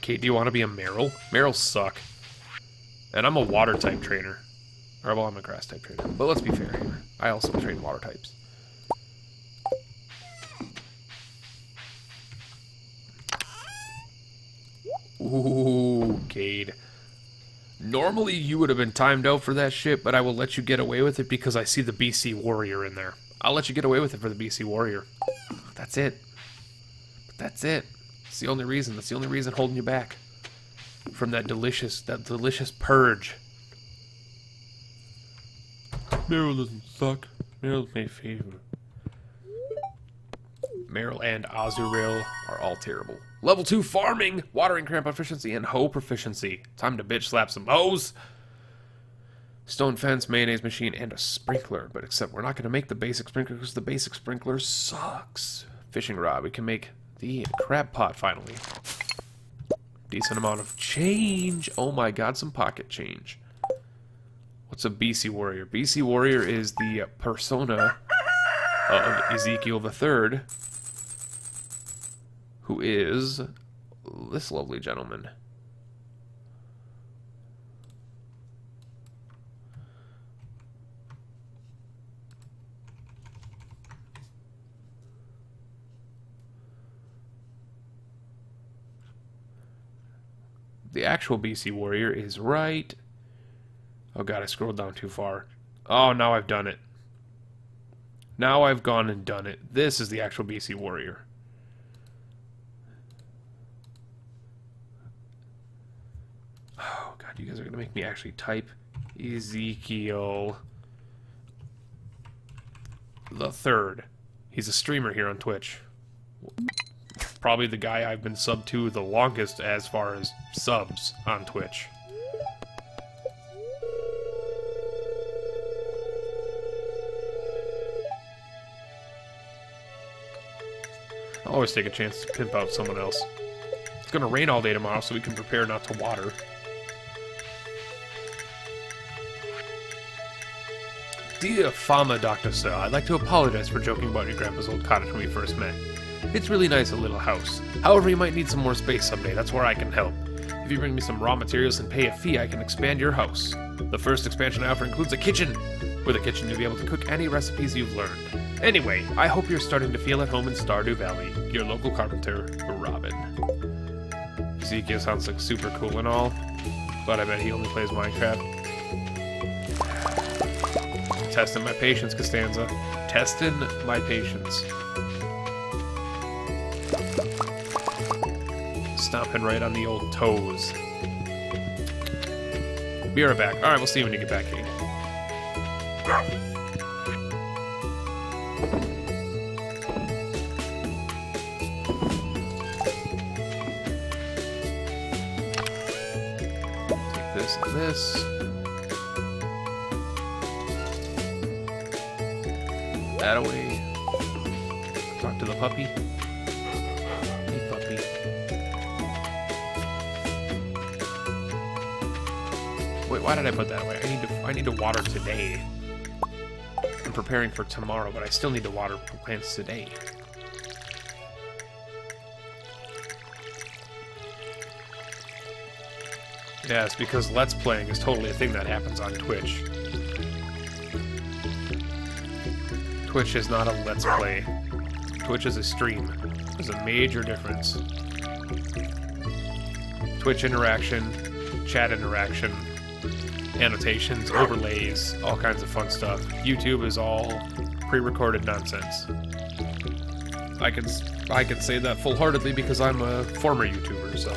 Kate, do you want to be a Meryl? Meryl's suck. And I'm a water type trainer. Or well, I'm a grass type trainer. But let's be fair here. I also train water types. Ooh, Cade. Normally you would have been timed out for that shit, but I will let you get away with it because I see the B C Warrior in there. I'll let you get away with it for the B C Warrior. That's it. That's it. It's the only reason. That's the only reason holding you back from that delicious, that delicious purge. Meryl doesn't suck. Meryl's my favorite. Meryl and Azurill are all terrible. Level two farming, watering cramp proficiency, and hoe proficiency. Time to bitch slap some hoes. Stone fence, mayonnaise machine, and a sprinkler. But except we're not going to make the basic sprinkler because the basic sprinkler sucks. Fishing rod. We can make the crab pot finally. Decent amount of change. Oh my god, some pocket change. What's a B C Warrior? B C Warrior is the persona of Ezekiel the Third, who is this lovely gentleman. The actual B C Warrior is right... Oh god, I scrolled down too far. Oh, now I've done it. Now I've gone and done it. This is the actual B C Warrior. Oh god, you guys are gonna make me actually type Ezekiel the Third. He's a streamer here on Twitch. Probably the guy I've been sub to the longest as far as subs on Twitch. I'll always take a chance to pimp out someone else. It's gonna rain all day tomorrow, so we can prepare not to water. Dear Farmer Doctor Sir, I'd like to apologize for joking about your grandpa's old cottage when we first met. It's really nice, a little house. However, you might need some more space someday, that's where I can help. If you bring me some raw materials and pay a fee, I can expand your house. The first expansion I offer includes a kitchen. With a kitchen, you'll be able to cook any recipes you've learned. Anyway, I hope you're starting to feel at home in Stardew Valley. Your local carpenter, Robin. Ezekiel sounds like super cool and all, but I bet he only plays Minecraft. Testing my patience, Costanza. Testing my patience. Stomping right on the old toes. Be right back. Alright, we'll see you when you get back, Kate. This. That away. Talk to the puppy. Hey, puppy. Wait, why did I put that away? I need to. I need to water today. I'm preparing for tomorrow, but I still need to water plants today. Yeah, it's because Let's Playing is totally a thing that happens on Twitch. Twitch is not a Let's Play. Twitch is a stream. There's a major difference. Twitch interaction, chat interaction, annotations, overlays, all kinds of fun stuff. YouTube is all pre-recorded nonsense. I can I can say that full-heartedly because I'm a former YouTuber, so.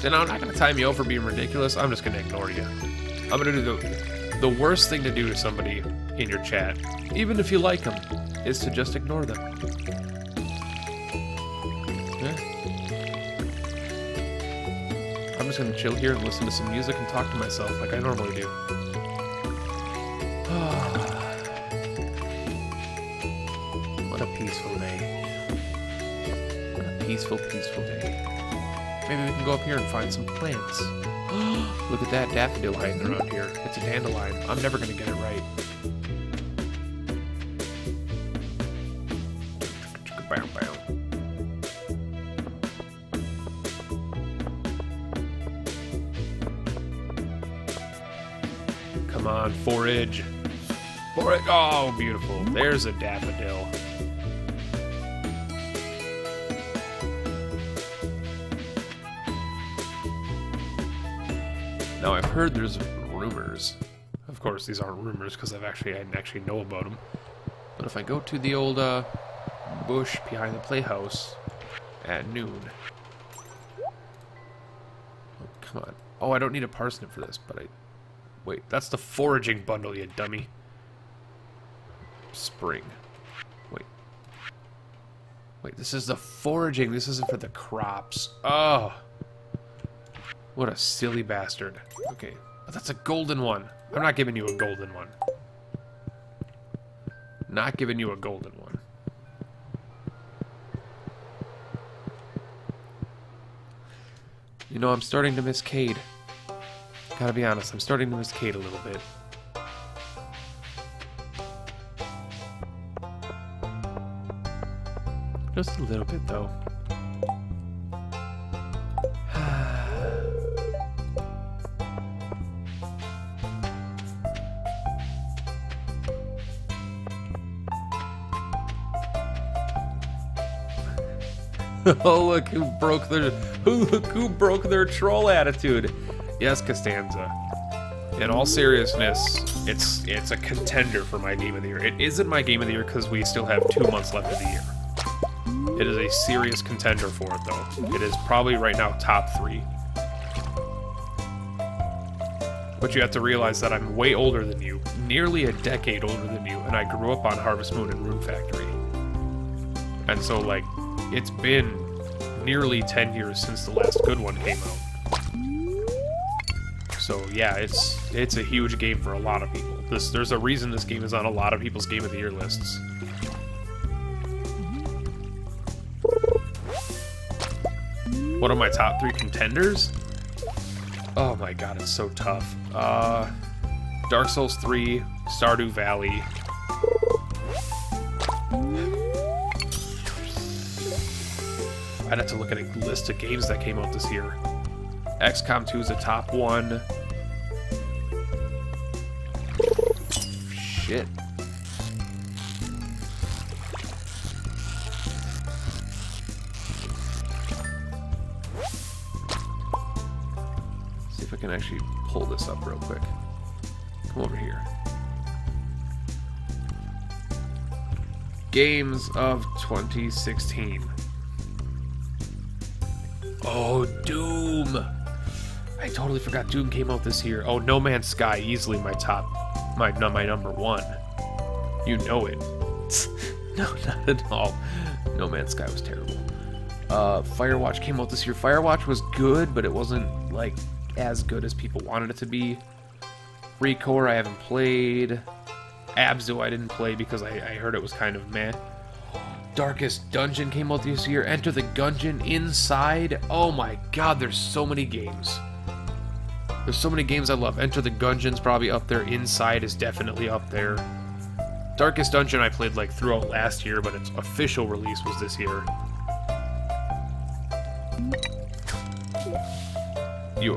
So now I'm not gonna time you out for being ridiculous. I'm just gonna ignore you. I'm gonna do the the worst thing to do to somebody in your chat, even if you like them, is to just ignore them. Yeah. I'm just gonna chill here and listen to some music and talk to myself like I normally do. What a peaceful day. What a peaceful, peaceful day. Maybe we can go up here and find some plants. Look at that daffodil hiding around here. It's a dandelion. I'm never gonna get it right. Come on, forage. Forage. Oh, beautiful. There's a daffodil. Now, I've heard there's rumors. Of course, these aren't rumors because I've actually I didn't actually know about them. But if I go to the old uh, bush behind the playhouse at noon, oh, come on! Oh, I don't need a parsnip for this, but I wait. That's the foraging bundle, you dummy. Spring. Wait. Wait. This is the foraging. This isn't for the crops. Oh. What a silly bastard. Okay, but that's a golden one. I'm not giving you a golden one. Not giving you a golden one. You know, I'm starting to miss Cade. Gotta be honest, I'm starting to miss Cade a little bit. Just a little bit, though. Oh, look who broke their who who broke their troll attitude. Yes, Costanza. In all seriousness, it's it's a contender for my game of the year. It isn't my game of the year because we still have two months left of the year. It is a serious contender for it, though. It is probably right now top three. But you have to realize that I'm way older than you, nearly a decade older than you, and I grew up on Harvest Moon and Rune Factory. And so, like, it's been nearly ten years since the last good one came out. So yeah, it's it's a huge game for a lot of people. This there's a reason this game is on a lot of people's Game of the Year lists. What are my top three contenders? Oh my god, it's so tough. Uh, Dark Souls three, Stardew Valley. I'd have to look at a list of games that came out this year. X COM two is a top one. Shit. Let's see if I can actually pull this up real quick. Come over here. Games of twenty sixteen. Oh, Doom! I totally forgot Doom came out this year. Oh, No Man's Sky, easily my top, my my number one. You know it. No, not at all. No Man's Sky was terrible. Uh, Firewatch came out this year. Firewatch was good, but it wasn't like as good as people wanted it to be. Recore, I haven't played. Abzu, I didn't play because I, I heard it was kind of meh. Darkest Dungeon came out this year. Enter the Gungeon, Inside. Oh my god, there's so many games. There's so many games I love. Enter the Gungeon's probably up there. Inside is definitely up there. Darkest Dungeon I played like throughout last year, but its official release was this year. you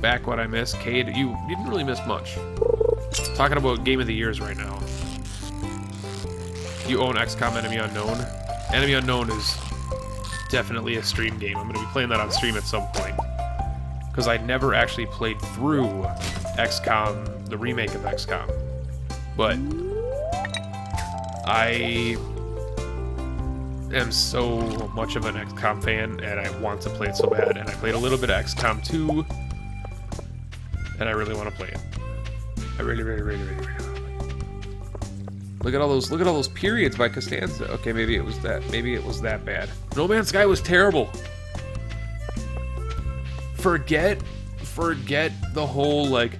back what I missed. Cade, you didn't really miss much. Talking about Game of the Years right now. You own X COM Enemy Unknown. Enemy Unknown is definitely a stream game. I'm going to be playing that on stream at some point. Because I never actually played through X COM, the remake of X COM. But I am so much of an X COM fan, and I want to play it so bad. And I played a little bit of X COM two, and I really want to play it. I really, really, really, really, really want to play it. Look at all those, look at all those periods by Costanza. Okay, maybe it was that, maybe it was that bad. No Man's Sky was terrible. Forget, forget the whole, like,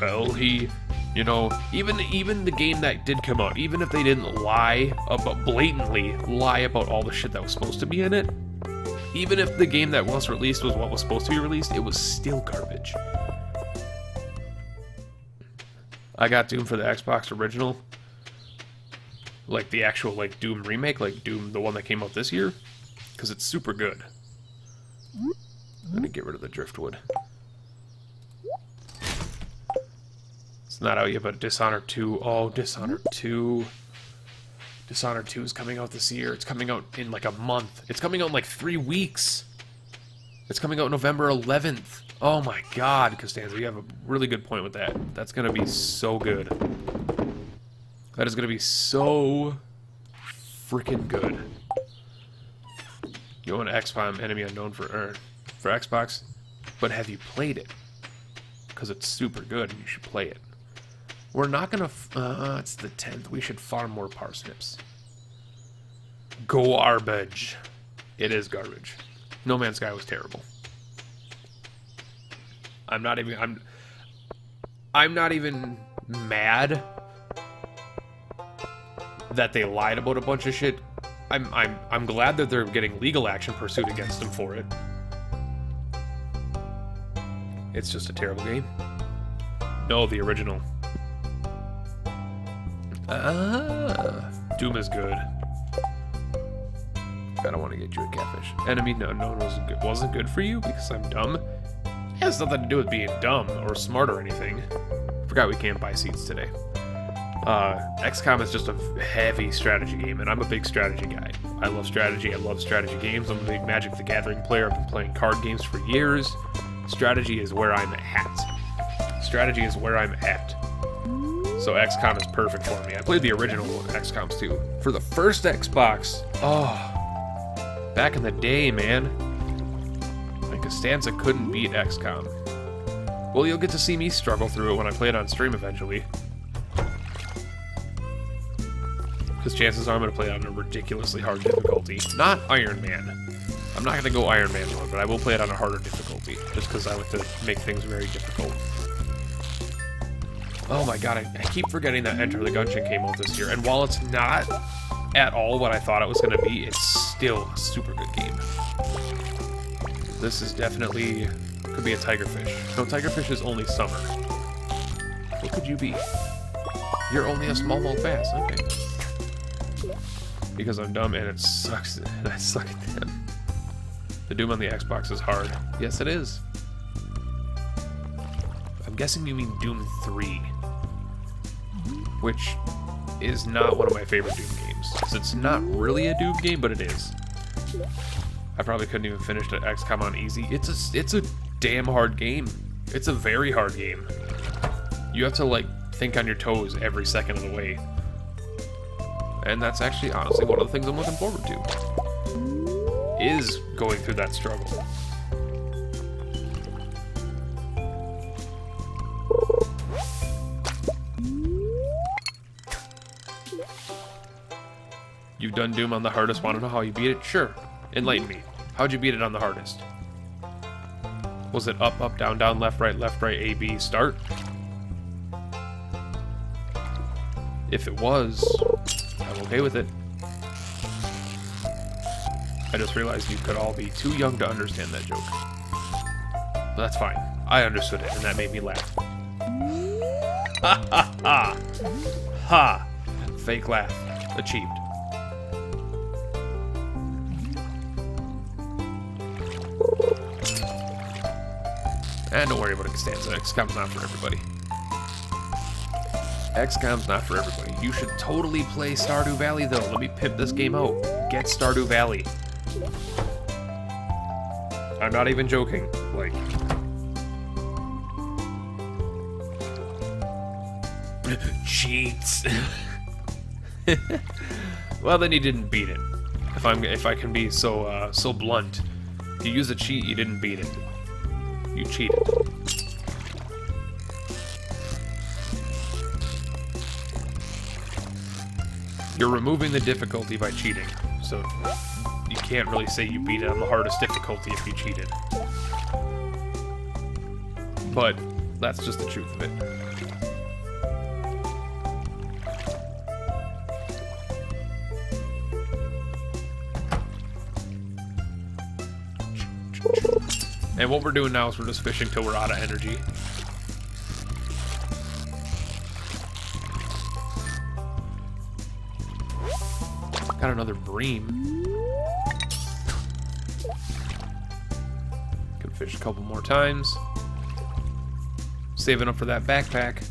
well, he, you know, even even the game that did come out, even if they didn't lie about, blatantly lie about all the shit that was supposed to be in it, even if the game that was released was what was supposed to be released, it was still garbage. I got Doom for the Xbox original. Like, the actual, like, Doom remake, like, Doom, the one that came out this year, because it's super good. I'm gonna get rid of the driftwood. It's not out yet, but Dishonored two. Oh, Dishonored two. Dishonored two is coming out this year. It's coming out in like a month. It's coming out in like three weeks. It's coming out November eleventh. Oh my god, Costanza, you have a really good point with that. That's gonna be so good. That is gonna be so freaking good. You want X COM Enemy Unknown for Earn. For Xbox, but have you played it? Because it's super good and you should play it. We're not gonna. F uh, it's the tenth. We should farm more parsnips. Garbage. It is garbage. No Man's Sky was terrible. I'm not even. I'm. I'm not even mad that they lied about a bunch of shit. I'm. I'm. I'm glad that they're getting legal action pursued against them for it. It's just a terrible game. No, the original. Ah, Doom is good. I don't want to get you a catfish. Enemy no, no, wasn't good. Wasn't good for you because I'm dumb. It has nothing to do with being dumb or smart or anything. Forgot we can't buy seats today. Uh, X COM is just a heavy strategy game, and I'm a big strategy guy. I love strategy. I love strategy games. I'm a big Magic the Gathering player. I've been playing card games for years. Strategy is where I'm at. Strategy is where I'm at. So X COM is perfect for me. I played the original X COMs too. For the first Xbox. Oh, back in the day, man. Like, Costanza couldn't beat X COM. Well, you'll get to see me struggle through it when I play it on stream eventually. Because chances are I'm going to play it on a ridiculously hard difficulty. Not Iron Man. I'm not going to go Iron Man mode, but I will play it on a harder difficulty, just because I like to make things very difficult. Oh my god, I, I keep forgetting that Enter the Gungeon came out this year, and while it's not at all what I thought it was going to be, it's still a super good game. This is definitely... could be a tigerfish. No, tigerfish is only summer. What could you be? You're only a smallmouth bass, okay. Because I'm dumb and it sucks, and I suck at them. The Doom on the Xbox is hard. Yes, it is. I'm guessing you mean Doom three. Which is not one of my favorite Doom games. Because it's not really a Doom game, but it is. I probably couldn't even finish the X COM on easy. It's a, it's a damn hard game. It's a very hard game. You have to, like, think on your toes every second of the way. And that's actually, honestly, one of the things I'm looking forward to. Is going through that struggle. You've done Doom on the hardest. Want to know how you beat it? Sure. Enlighten me. How'd you beat it on the hardest? Was it up, up, down, down, left, right, left, right, A, B, start? If it was, I'm okay with it. I just realized you could all be too young to understand that joke. But that's fine. I understood it, and that made me laugh. Ha ha ha! Ha! Fake laugh. Achieved. And don't worry about Xtanza. X COM's not for everybody. X COM's not for everybody. You should totally play Stardew Valley, though. Let me pimp this game out. Get Stardew Valley. I'm not even joking. Like... cheats. Well, then you didn't beat it. If I'm, if I can be so, uh, so blunt, you use a cheat, you didn't beat it. You cheated. You're removing the difficulty by cheating, so you can't really say you beat it on the hardest difficulty if you cheated. But that's just the truth of it. And what we're doing now is we're just fishing till we're out of energy. Got another bream. Could fish a couple more times. Saving up for that backpack.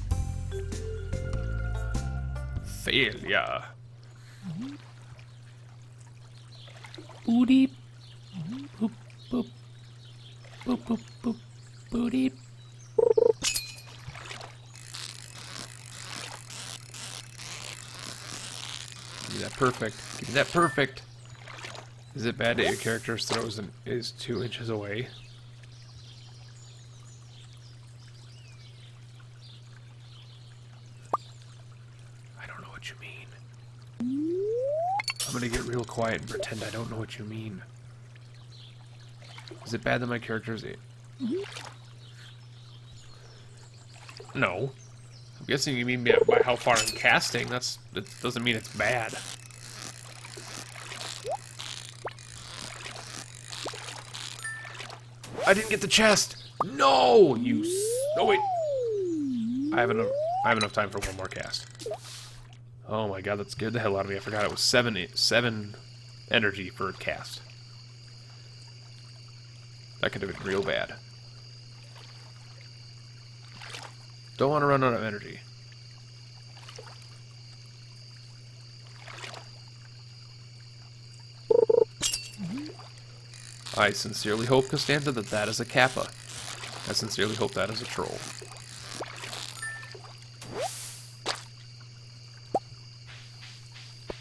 Failure. Oodie. Boop, boop. Boop, boop, boop, booty. Give me that perfect. Give me that perfect. Is it bad that your character's throw is two inches away? I don't know what you mean. I'm gonna get real quiet and pretend I don't know what you mean. Is it bad that my character's eight? No. I'm guessing you mean by how far I'm casting. That's, that doesn't mean it's bad. I didn't get the chest! No! You s... Oh, wait. I have enough, I have enough time for one more cast. Oh my god, that scared the hell out of me. I forgot it was seven, eight, seven energy for a cast. That could have been real bad. Don't want to run out of energy. I sincerely hope, Costanza, that that is a kappa. I sincerely hope that is a troll.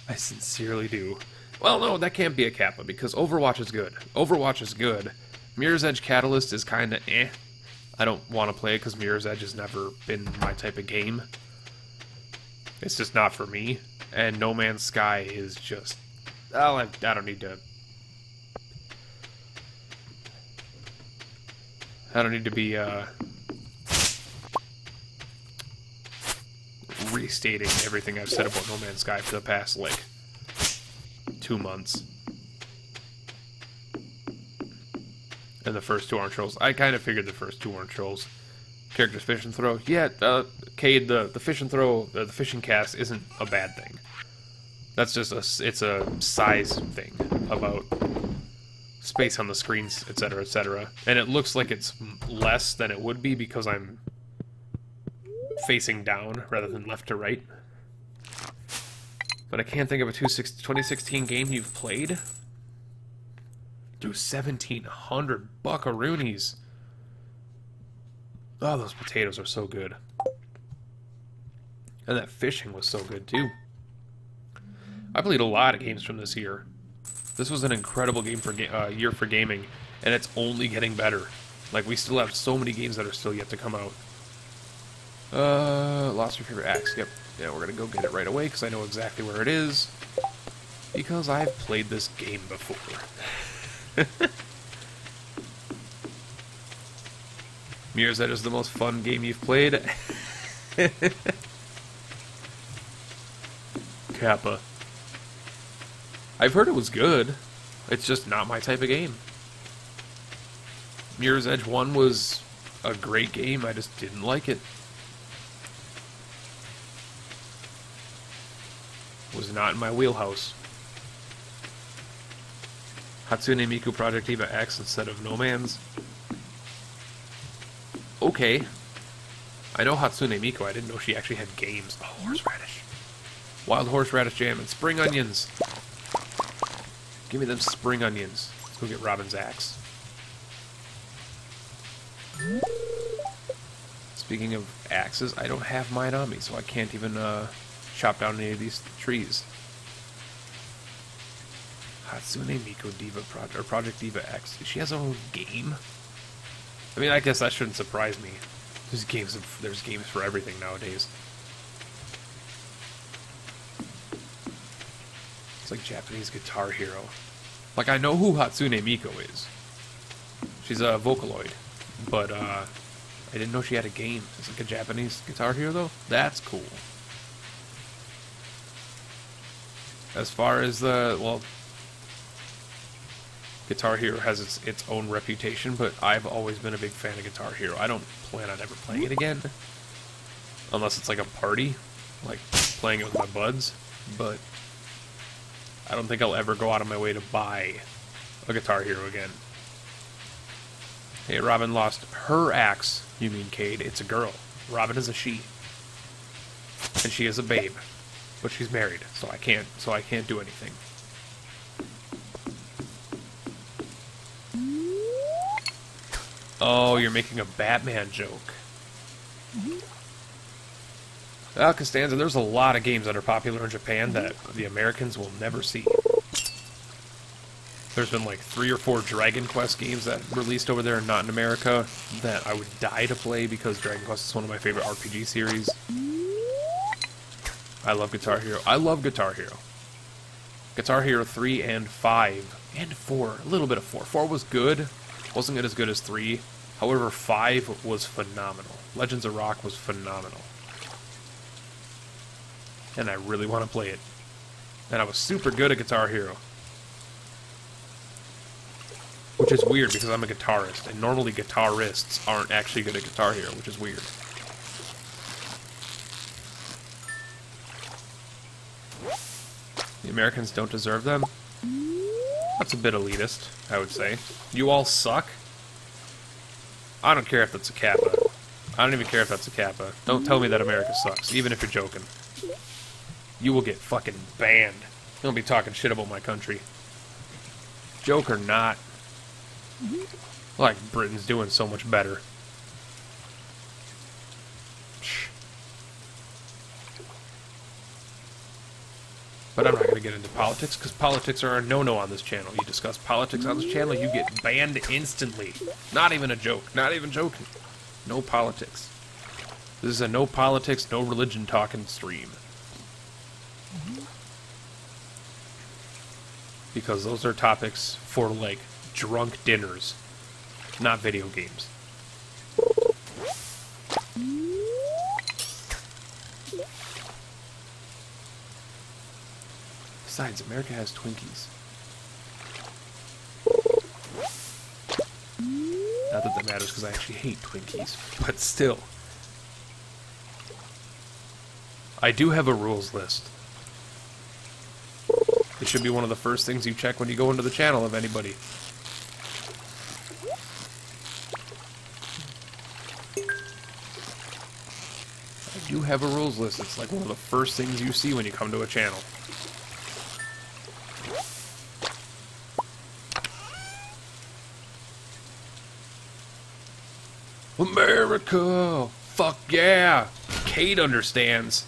I sincerely do. Well, no, that can't be a kappa, because Overwatch is good. Overwatch is good. Mirror's Edge Catalyst is kinda eh. I don't want to play it because Mirror's Edge has never been my type of game. It's just not for me. And No Man's Sky is just... Oh, I, I don't need to... I don't need to be, uh... restating everything I've said about No Man's Sky for the past, like, two months. And the first two aren't trolls. I kind of figured the first two weren't trolls. Characters fish and throw. Yeah, uh, Cade, the, the fish and throw, uh, the fish and cast isn't a bad thing. That's just a, it's a size thing about space on the screens, et cetera, et cetera. And it looks like it's less than it would be because I'm facing down rather than left to right. But I can't think of a twenty sixteen game you've played. Dude, seventeen hundred buckaroonies. Oh, those potatoes are so good. And that fishing was so good, too. I played a lot of games from this year. This was an incredible game for ga uh, year for gaming, and it's only getting better. Like, we still have so many games that are still yet to come out. Uh, lost your favorite axe. Yep. Yeah, we're going to go get it right away, because I know exactly where it is. Because I've played this game before. Mirror's Edge is the most fun game you've played. Kappa. I've heard it was good. It's just not my type of game. Mirror's Edge one was a great game. I just didn't like it. It was not in my wheelhouse. Hatsune Miku Project Eva X instead of No Man's. Okay. I know Hatsune Miku. I didn't know she actually had games. Oh, horseradish. Wild horseradish jam and spring onions. Give me them spring onions. Let's go get Robin's axe. Speaking of axes, I don't have mine on me, so I can't even uh, chop down any of these trees. Hatsune Miku Diva Project, or Project Diva X. She has her own game? I mean, I guess that shouldn't surprise me. There's games, there's games for everything nowadays. It's like Japanese Guitar Hero. Like, I know who Hatsune Miku is. She's a Vocaloid. But, uh, I didn't know she had a game. It's like a Japanese Guitar Hero, though? That's cool. As far as the, well... Guitar Hero has its its own reputation, but I've always been a big fan of Guitar Hero. I don't plan on ever playing it again, unless it's like a party, like playing it with my buds. But I don't think I'll ever go out of my way to buy a Guitar Hero again. Hey, Robin lost her axe. You mean Cade? It's a girl. Robin is a she, and she is a babe, but she's married, so I can't. So I can't do anything. Oh, you're making a Batman joke. Well, Costanza, there's a lot of games that are popular in Japan that the Americans will never see. There's been like three or four Dragon Quest games that released over there and not in America that I would die to play because Dragon Quest is one of my favorite R P G series. I love Guitar Hero. I love Guitar Hero. Guitar Hero three and five and four. A little bit of four. four was good. Wasn't good as good as three. However, five was phenomenal. Legends of Rock was phenomenal. And I really want to play it. And I was super good at Guitar Hero. Which is weird because I'm a guitarist. And normally guitarists aren't actually good at Guitar Hero, which is weird. The Americans don't deserve them. That's a bit elitist, I would say. You all suck? I don't care if that's a kappa. I don't even care if that's a kappa. Don't tell me that America sucks, even if you're joking. You will get fucking banned. You don't be talking shit about my country. Joke or not. Like, Britain's doing so much better. But I'm not going to get into politics, because politics are a no-no on this channel. You discuss politics on this channel, you get banned instantly. Not even a joke. Not even joking. No politics. This is a no politics, no religion talking stream. Because those are topics for, like, drunk dinners. Not video games. Besides, America has Twinkies. Not that that matters, because I actually hate Twinkies, but still. I do have a rules list. It should be one of the first things you check when you go into the channel of anybody. I do have a rules list. It's like one of the first things you see when you come to a channel. America! Fuck yeah! Kate understands.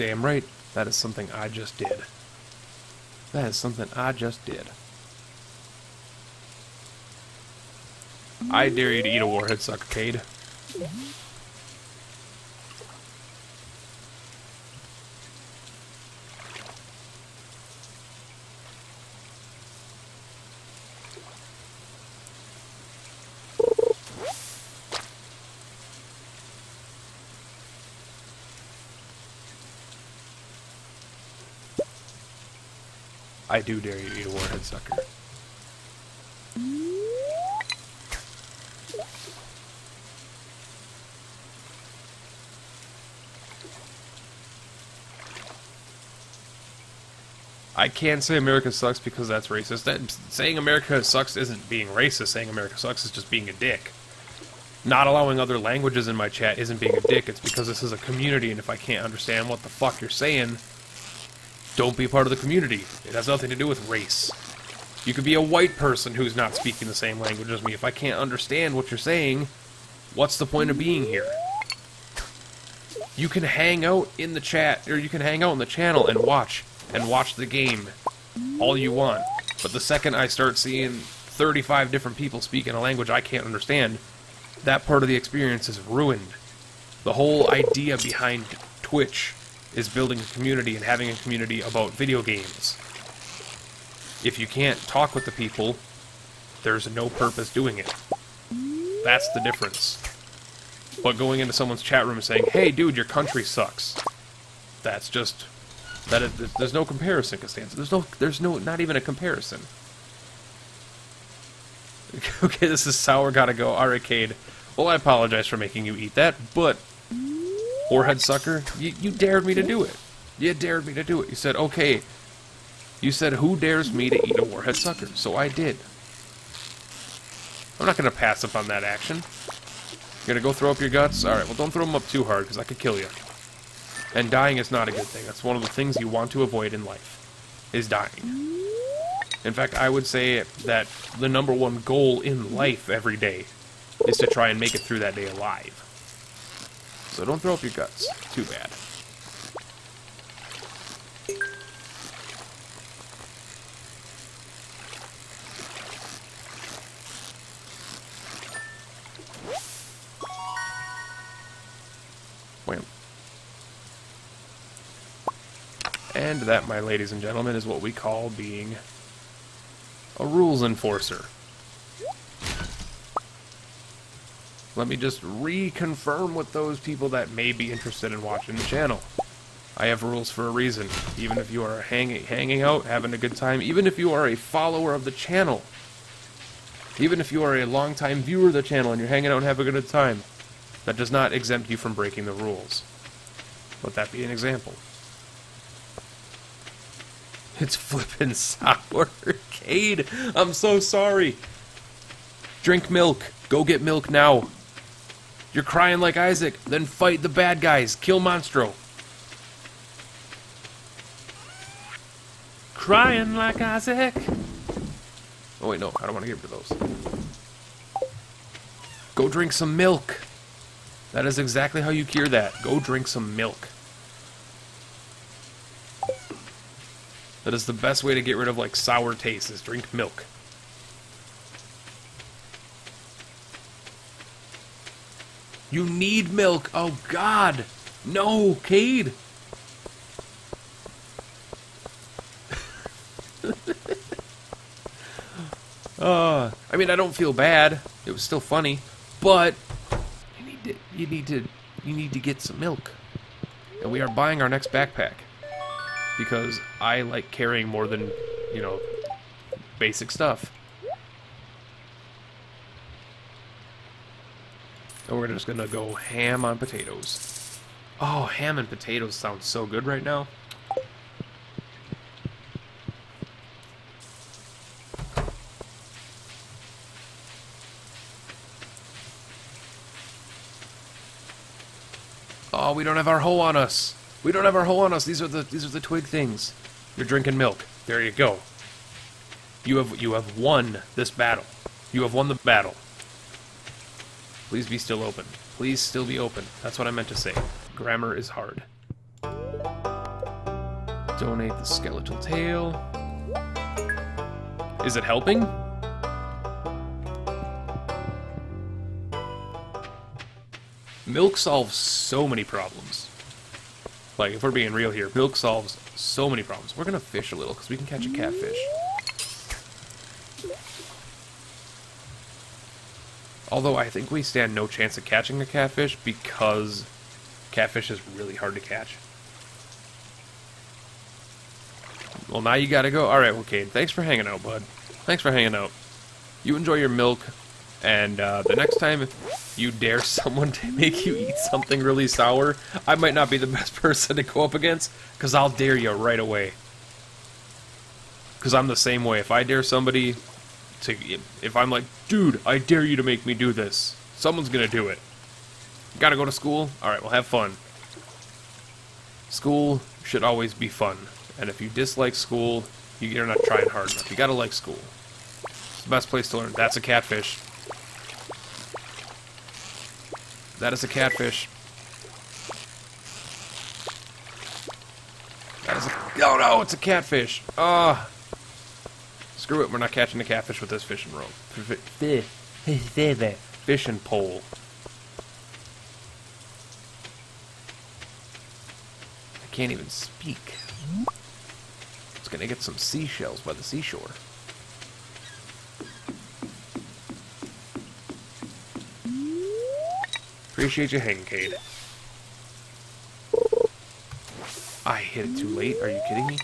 damn right. That is something I just did. That is something I just did. I dare you to eat a warhead, sucker, Cade. I do dare you to eat a warhead, sucker. I can't say America sucks because that's racist. That, saying America sucks isn't being racist. Saying America sucks is just being a dick. Not allowing other languages in my chat isn't being a dick. It's because this is a community, and if I can't understand what the fuck you're saying, don't be part of the community. It has nothing to do with race. You could be a white person who's not speaking the same language as me. If I can't understand what you're saying, what's the point of being here? You can hang out in the chat, or you can hang out in the channel and watch. And watch the game all you want. But the second I start seeing thirty-five different people speak in a language I can't understand, that part of the experience is ruined. The whole idea behind Twitch is building a community and having a community about video games. If you can't talk with the people, there's no purpose doing it. That's the difference. But going into someone's chat room and saying, hey dude, your country sucks, that's just... That is, there's no comparison, Costanza. There's no, there's no, not even a comparison. Okay, this is sour, gotta go. Alright, Cade. Well, I apologize for making you eat that, but... Warhead sucker, you, you dared me to do it. You dared me to do it. You said, okay. You said, who dares me to eat a warhead sucker? So I did. I'm not gonna pass up on that action. You're gonna go throw up your guts? Alright, well, don't throw them up too hard, because I could kill you. And dying is not a good thing. That's one of the things you want to avoid in life, is dying. In fact, I would say that the number one goal in life every day is to try and make it through that day alive. So don't throw up your guts. Too bad. Wham. And that, my ladies and gentlemen, is what we call being a rules enforcer. Let me just reconfirm with those people that may be interested in watching the channel. I have rules for a reason. Even if you are hang hanging out, having a good time, even if you are a follower of the channel, even if you are a long-time viewer of the channel and you're hanging out and having a good time, that does not exempt you from breaking the rules. Let that be an example. It's flippin' sour, Cade. I'm so sorry. Drink milk. Go get milk now. You're crying like Isaac. Then fight the bad guys. Kill Monstro. Crying like Isaac. Oh, wait, no. I don't want to get rid of those. Go drink some milk. That is exactly how you cure that. Go drink some milk. That is the best way to get rid of, like, sour taste, is drink milk. You need milk! Oh, God! No, Cade! uh, I mean, I don't feel bad. It was still funny. But, you need to, you need to, you need to get some milk. And we are buying our next backpack. Because I like carrying more than, you know, basic stuff. And we're just gonna go ham on potatoes. Oh, ham and potatoes sounds so good right now. Oh, we don't have our hoe on us. We don't have our hole on us. These are the these are the twig things. You're drinking milk. There you go. You have you have won this battle. You have won the battle. Please be still open. Please still be open. That's what I meant to say. Grammar is hard. donate the skeletal tail. Is it helping? Milk solves so many problems. Like, if we're being real here, milk solves so many problems. We're gonna fish a little, because we can catch a catfish. Although I think we stand no chance of catching a catfish, because catfish is really hard to catch. Well, now you gotta go. Alright, well, Cade, thanks for hanging out, bud. Thanks for hanging out. You enjoy your milk, and uh, the next time you dare someone to make you eat something really sour, I might not be the best person to go up against, because I'll dare you right away. Because I'm the same way. If I dare somebody to... If I'm like, dude, I dare you to make me do this. Someone's gonna do it. Gotta go to school? Alright, well, have fun. School should always be fun. And if you dislike school, you're not trying hard enough. You gotta like school. It's the best place to learn. That's a catfish. That is a catfish. That is a... Oh no, it's a catfish! Ah! Oh. Screw it, we're not catching a catfish with this fishing rope. Fishing pole. I can't even speak. Gonna get some seashells by the seashore. Appreciate you hanging, Cade. I hit it too late, are you kidding me?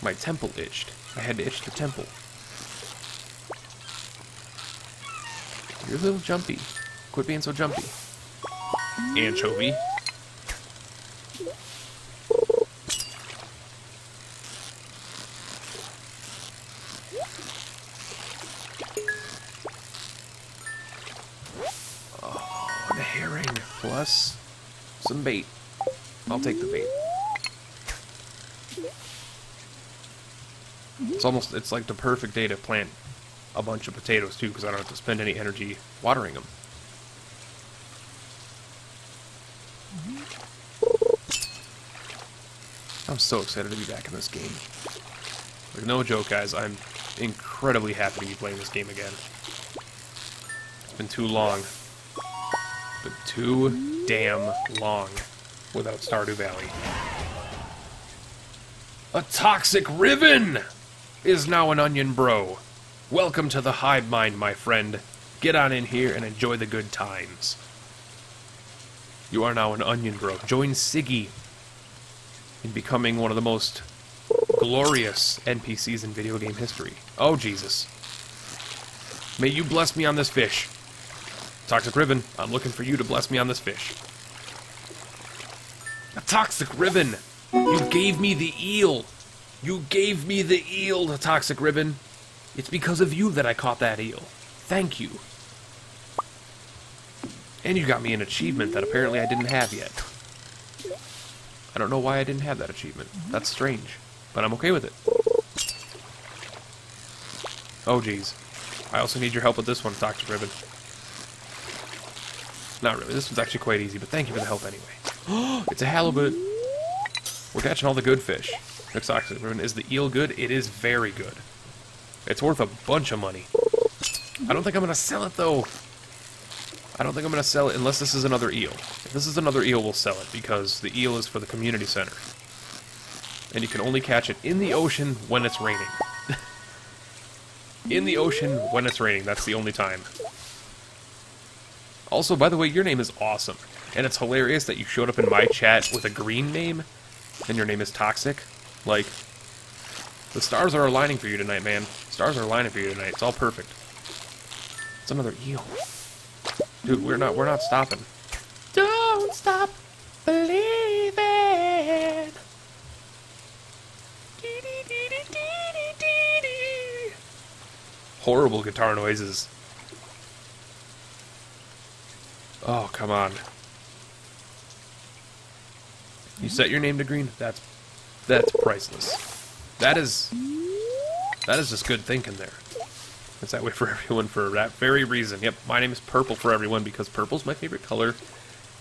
My temple itched. I had to itch the temple. You're a little jumpy. Quit being so jumpy. Anchovy. Some bait. I'll take the bait. It's almost, it's like the perfect day to plant a bunch of potatoes too, because I don't have to spend any energy watering them. I'm so excited to be back in this game. Like, no joke, guys, I'm incredibly happy to be playing this game again. It's been too long. But too damn long without Stardew Valley. A toxic ribbon is now an onion bro. Welcome to the hive mind, my friend. Get on in here and enjoy the good times. You are now an onion bro. Join Siggy in becoming one of the most glorious N P Cs in video game history. Oh, Jesus. May you bless me on this fish. Toxic ribbon, I'm looking for you to bless me on this fish. A toxic ribbon! You gave me the eel! You gave me the eel, the toxic ribbon! It's because of you that I caught that eel. Thank you. And you got me an achievement that apparently I didn't have yet. I don't know why I didn't have that achievement. That's strange. But I'm okay with it. Oh, jeez. I also need your help with this one, toxic ribbon. Not really. This one's actually quite easy, but thank you for the help anyway. It's a halibut! We're catching all the good fish. Toxic ribbon. Is the eel good? It is very good. It's worth a bunch of money. I don't think I'm gonna sell it, though. I don't think I'm gonna sell it unless this is another eel. If this is another eel, we'll sell it, because the eel is for the community center. And you can only catch it in the ocean when it's raining. In the ocean when it's raining. That's the only time. Also, by the way, your name is awesome, and it's hilarious that you showed up in my chat with a green name, and your name is Toxic. Like, the stars are aligning for you tonight, man. Stars are aligning for you tonight. It's all perfect. It's another eel, dude. We're not. We're not stopping. Don't stop believing. Horrible guitar noises. Oh, come on. You set your name to green? That's... That's priceless. That is... That is just good thinking there. It's that way for everyone for that very reason. Yep, my name is Purple for everyone because purple's my favorite color.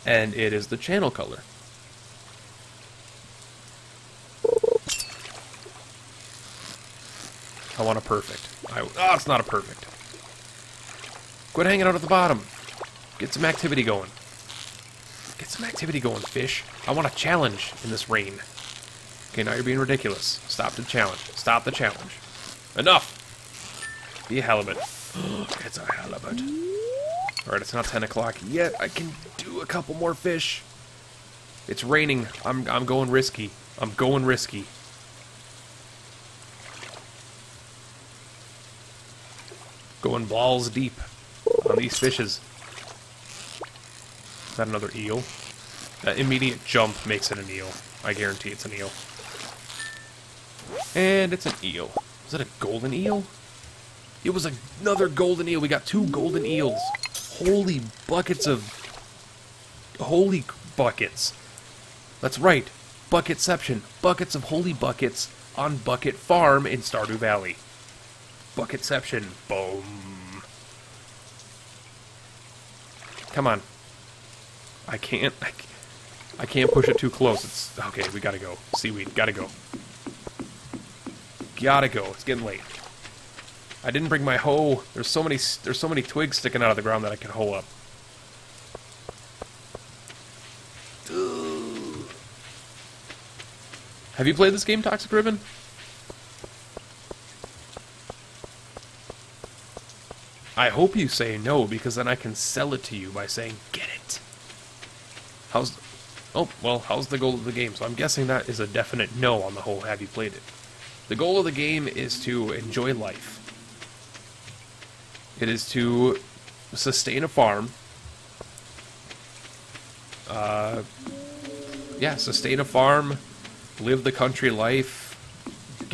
and it is the channel color. I want a perfect. I, oh, it's not a perfect. Quit hanging out at the bottom. Get some activity going. Get some activity going, fish. I want a challenge in this rain. Okay, now you're being ridiculous. Stop the challenge. Stop the challenge. Enough! Be a halibut. It's a halibut. Alright, it's not ten o'clock yet. I can do a couple more fish. It's raining. I'm, I'm going risky. I'm going risky. Going balls deep on these fishes. Is that another eel? That immediate jump makes it an eel. I guarantee it's an eel. And it's an eel. Is it a golden eel? It was another golden eel. We got two golden eels. Holy buckets of... Holy buckets. That's right. Bucketception. Buckets of holy buckets on Bucket Farm in Stardew Valley. Bucketception. Boom. Come on. I can't... I can't. I can't push it too close. It's okay, we gotta go. Seaweed, gotta go. Gotta go. It's getting late. I didn't bring my hoe. There's so many there's so many twigs sticking out of the ground that I can hoe up. Ugh. Have you played this game, Toxic Ribbon? I hope you say no, because then I can sell it to you by saying, get it. How's... Oh, well, how's the goal of the game? So I'm guessing that is a definite no on the whole, have you played it? The goal of the game is to enjoy life. It is to sustain a farm. Uh, yeah, sustain a farm, live the country life,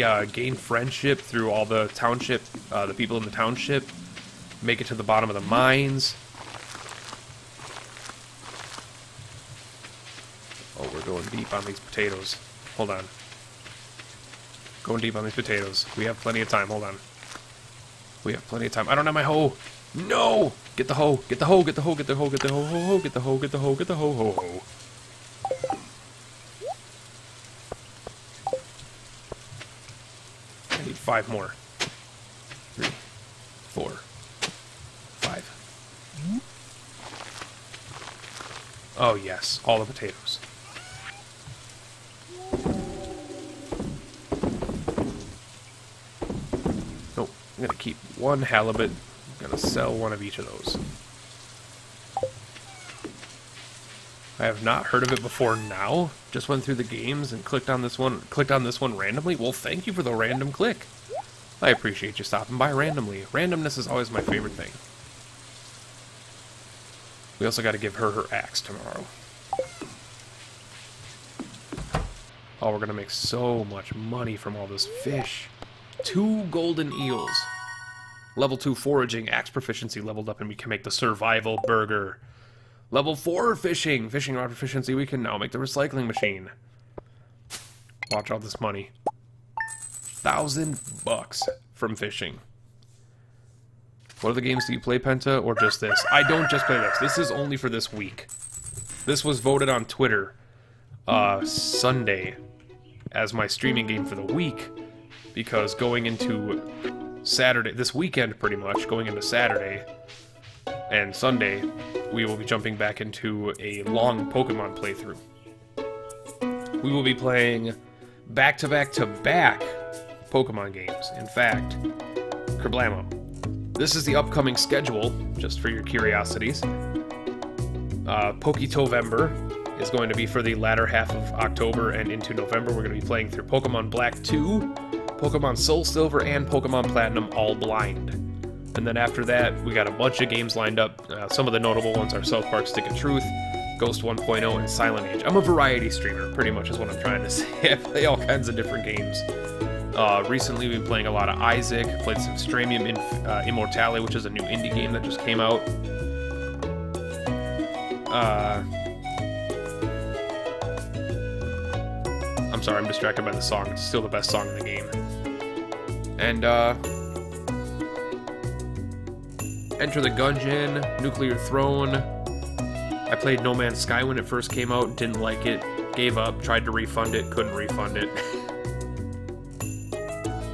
uh, gain friendship through all the township, uh, the people in the township, make it to the bottom of the mines. Going deep on these potatoes. Hold on. Going deep on these potatoes. We have plenty of time. Hold on. We have plenty of time. I don't have my hoe. No! Get the hoe. Get the hoe. Get the hoe. Get the hoe. Get the hoe. Ho ho. Get the hoe. Get the hoe. Get the hoe. Ho ho. I need five more. Three. Four. Five. Oh yes. All the potatoes. I'm gonna keep one halibut. I'm gonna sell one of each of those. I have not heard of it before now. Just went through the games and clicked on this one. Clicked on this one randomly. Well, thank you for the random click. I appreciate you stopping by randomly. Randomness is always my favorite thing. We also got to give her her axe tomorrow. Oh, we're gonna make so much money from all this fish. Two golden eels. Level two foraging, axe proficiency leveled up, and we can make the survival burger. Level four fishing, fishing rod proficiency, we can now make the recycling machine. Watch all this money. Thousand bucks from fishing. What other games do you play, Penta, or just this? I don't just play this. This is only for this week. This was voted on Twitter uh, Sunday as my streaming game for the week. Because going into Saturday, this weekend pretty much, going into Saturday and Sunday, we will be jumping back into a long Pokemon playthrough. We will be playing back-to-back-to-back Pokemon games. In fact, Kerblamo. This is the upcoming schedule, just for your curiosities. Uh, Poketovember is going to be for the latter half of October and into November. We're going to be playing through Pokemon Black two, Pokemon Soul Silver, and Pokemon Platinum all blind. And then after that, we got a bunch of games lined up. Uh, some of the notable ones are South Park Stick of Truth, Ghost one point oh, and Silent Age. I'm a variety streamer, pretty much is what I'm trying to say. I play all kinds of different games. Uh, recently, we've been playing a lot of Isaac. I played some Stramium Inf uh, Immortale, which is a new indie game that just came out. Uh, I'm sorry, I'm distracted by the song. It's still the best song in the game. And, uh... Enter the Gungeon, Nuclear Throne. I I played No Man's Sky when it first came out, didn't like it, gave up, tried to refund it, couldn't refund it.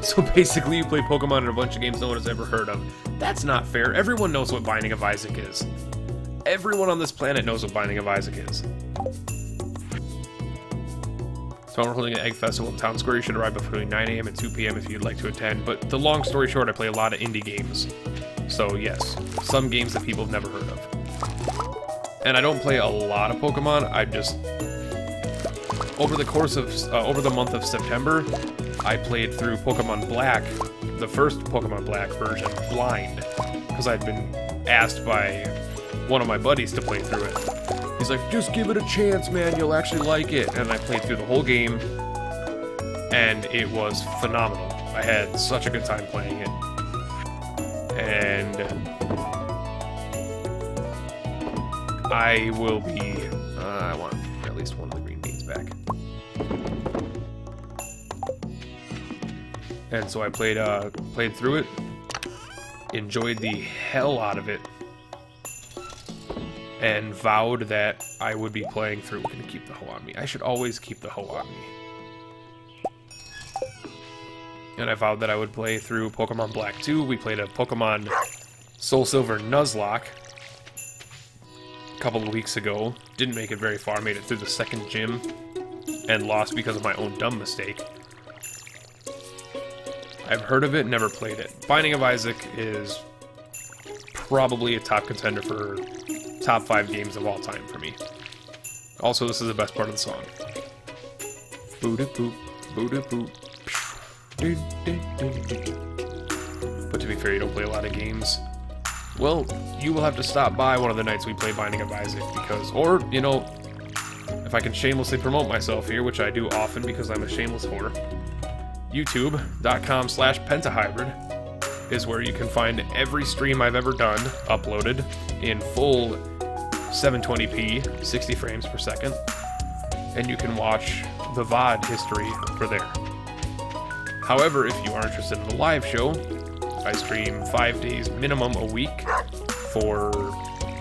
So basically you play Pokemon in a bunch of games no one has ever heard of. That's not fair. Everyone knows what Binding of Isaac is. Everyone on this planet knows what Binding of Isaac is. So we're holding an egg festival in Town Square. You should arrive between nine A M and two P M if you'd like to attend. But the long story short, I play a lot of indie games. So yes, some games that people have never heard of. And I don't play a lot of Pokemon. I just... Over the course of... Uh, over the month of September, I played through Pokemon Black, the first Pokemon Black version, blind. Because I'd been asked by one of my buddies to play through it. He's like, just give it a chance, man, you'll actually like it. And I played through the whole game, and it was phenomenal. I had such a good time playing it. And I will be... Uh, I want at least one of the green beans back. And so I played, uh, played through it, enjoyed the hell out of it, and vowed that I would be playing through. We're gonna keep the hoe on me. I should always keep the hoe on me. And I vowed that I would play through Pokemon Black two. We played a Pokemon Soul Silver Nuzlocke a couple of weeks ago. Didn't make it very far, made it through the second gym, and lost because of my own dumb mistake. I've heard of it, never played it. Binding of Isaac is probably a top contender for top five games of all time for me. Also, this is the best part of the song. Boo-da-boop, boo-da-boop. But to be fair, you don't play a lot of games. Well, you will have to stop by one of the nights we play Binding of Isaac, because, or, you know, if I can shamelessly promote myself here, which I do often because I'm a shameless whore, youtube.com slash Penta-Hybrid is where you can find every stream I've ever done uploaded in full seven twenty p, sixty frames per second, and you can watch the V O D history for there. However, if you are interested in the live show, I stream five days minimum a week for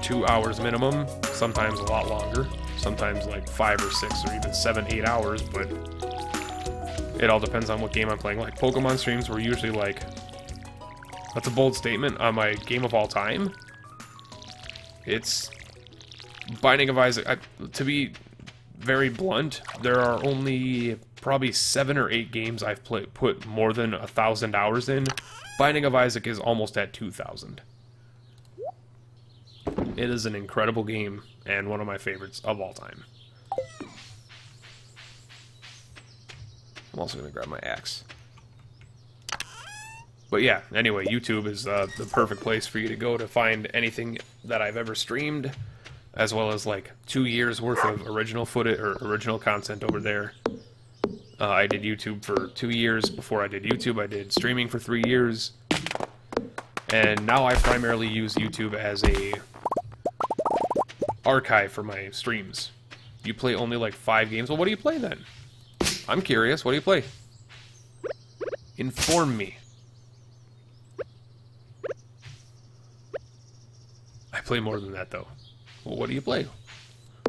two hours minimum, sometimes a lot longer, sometimes like five or six or even seven, eight hours, but it all depends on what game I'm playing. Like, Pokemon streams were usually like, that's a bold statement on my game of all time. It's Binding of Isaac. I, to be very blunt, there are only probably seven or eight games I've play, put more than a thousand hours in. Binding of Isaac is almost at two thousand. It is an incredible game and one of my favorites of all time. I'm also going to grab my axe. But yeah, anyway, YouTube is uh, the perfect place for you to go to find anything that I've ever streamed, as well as like two years worth of original footage or original content over there. Uh, I did YouTube for two years. Before I did YouTube, I did streaming for three years. And now I primarily use YouTube as a archive for my streams. You play only like five games. Well, what do you play then? I'm curious, what do you play? Inform me. I play more than that, though. Well, what do you play?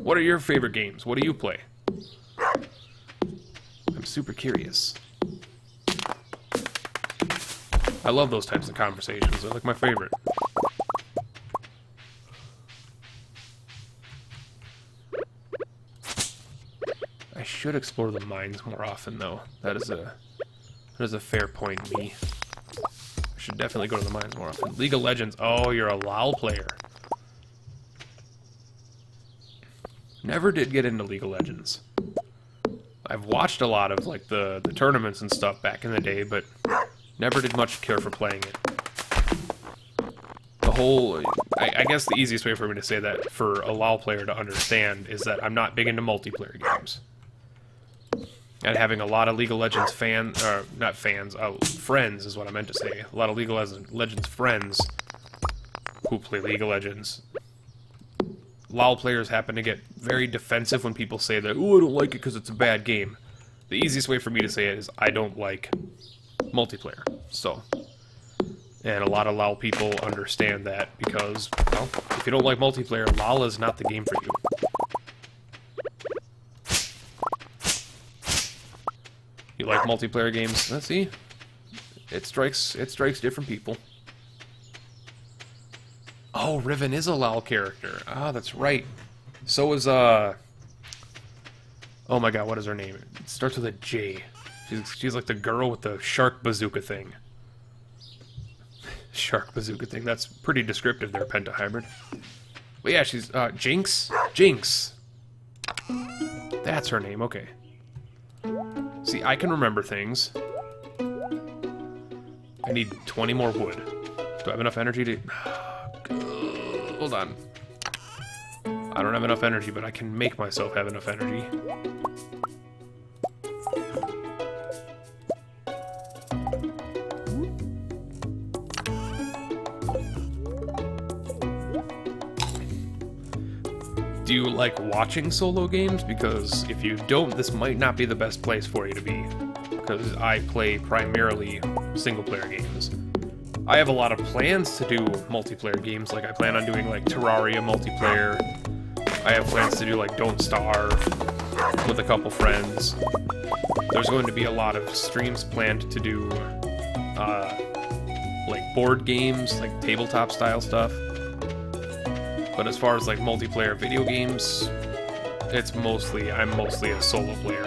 What are your favorite games? What do you play? I'm super curious. I love those types of conversations. They're like my favorite. I should explore the mines more often, though. That is a that is a fair point, me. I should definitely go to the mines more often. League of Legends. Oh, you're a LOL player. Never did get into League of Legends. I've watched a lot of like the the tournaments and stuff back in the day, but never did much care for playing it. The whole, I, I guess the easiest way for me to say that for a LOL player to understand is that I'm not big into multiplayer games. And having a lot of League of Legends fans, or not fans, uh, friends is what I meant to say. A lot of League of Legends friends who play League of Legends. LOL players happen to get very defensive when people say that, ooh, I don't like it because it's a bad game. The easiest way for me to say it is I don't like multiplayer. So, And a lot of LoL people understand that because, well, if you don't like multiplayer, LoL is not the game for you. You like multiplayer games? Let's see. It strikes it strikes different people. Oh, Riven is a LoL character. Ah, that's right. So is uh oh my god, what is her name? It starts with a J. She's she's like the girl with the shark bazooka thing. Shark bazooka thing. That's pretty descriptive there, Penta-Hybrid. But yeah, she's uh Jinx? Jinx. That's her name, okay. See, I can remember things. I need twenty more wood. Do I have enough energy to... Hold on. I don't have enough energy, but I can make myself have enough energy. Do you like watching solo games? Because if you don't, this might not be the best place for you to be. Because I play primarily single-player games. I have a lot of plans to do multiplayer games, like I plan on doing like Terraria multiplayer. I have plans to do like Don't Starve with a couple friends. There's going to be a lot of streams planned to do uh, like board games, like tabletop style stuff. But as far as like multiplayer video games, it's mostly, I'm mostly a solo player.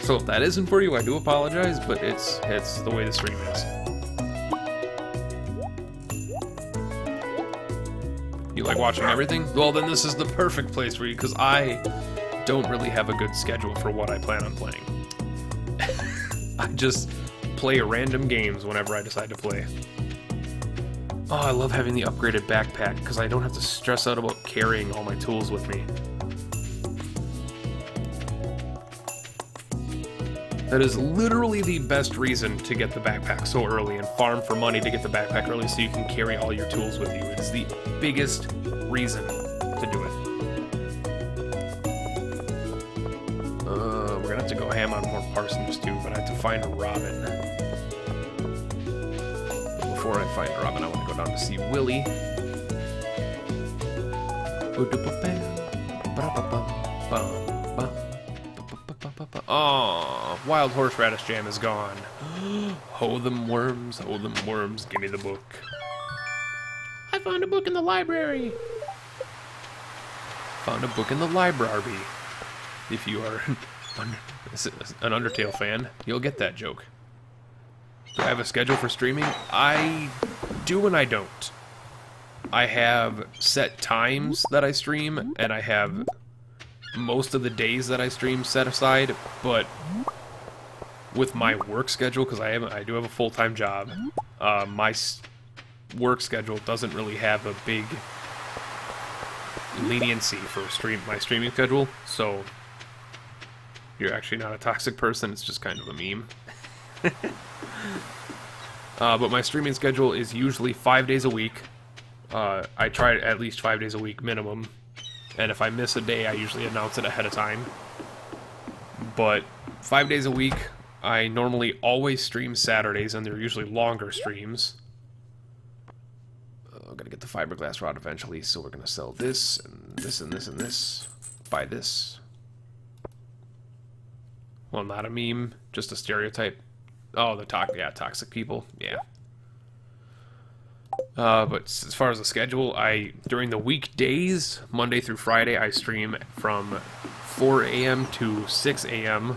So if that isn't for you, I do apologize, but it's it's the way the stream is. You like watching everything? Well, then this is the perfect place for you, because I don't really have a good schedule for what I plan on playing. I just... play random games whenever I decide to play. Oh, I love having the upgraded backpack because I don't have to stress out about carrying all my tools with me. That is literally the best reason to get the backpack so early and farm for money to get the backpack early so you can carry all your tools with you. It's the biggest reason to do it. Uh, we're gonna have to go ham on more parsnips too, but I have to find a robin. Before I find Robin, I want to go down to see Willie. Oh, wild horseradish jam is gone. Ho them worms, ho them worms, give me the book. I found a book in the library. Found a book in the library. If you are an Undertale fan, you'll get that joke. Do I have a schedule for streaming? I do and I don't. I have set times that I stream, and I have most of the days that I stream set aside, but with my work schedule, because I, I do have a full-time job, uh, my s work schedule doesn't really have a big leniency for stream my streaming schedule, so you're actually not a toxic person, it's just kind of a meme. Uh, but my streaming schedule is usually five days a week. Uh, I try at least five days a week minimum. And if I miss a day, I usually announce it ahead of time. But five days a week, I normally always stream Saturdays, and they're usually longer streams. I'm gonna get the fiberglass rod eventually, so we're gonna sell this, and this, and this, and this. Buy this. Well, not a meme, just a stereotype. Oh, the toxic, yeah, toxic people, yeah. Uh, but as far as the schedule, I during the weekdays, Monday through Friday, I stream from four A M to six A M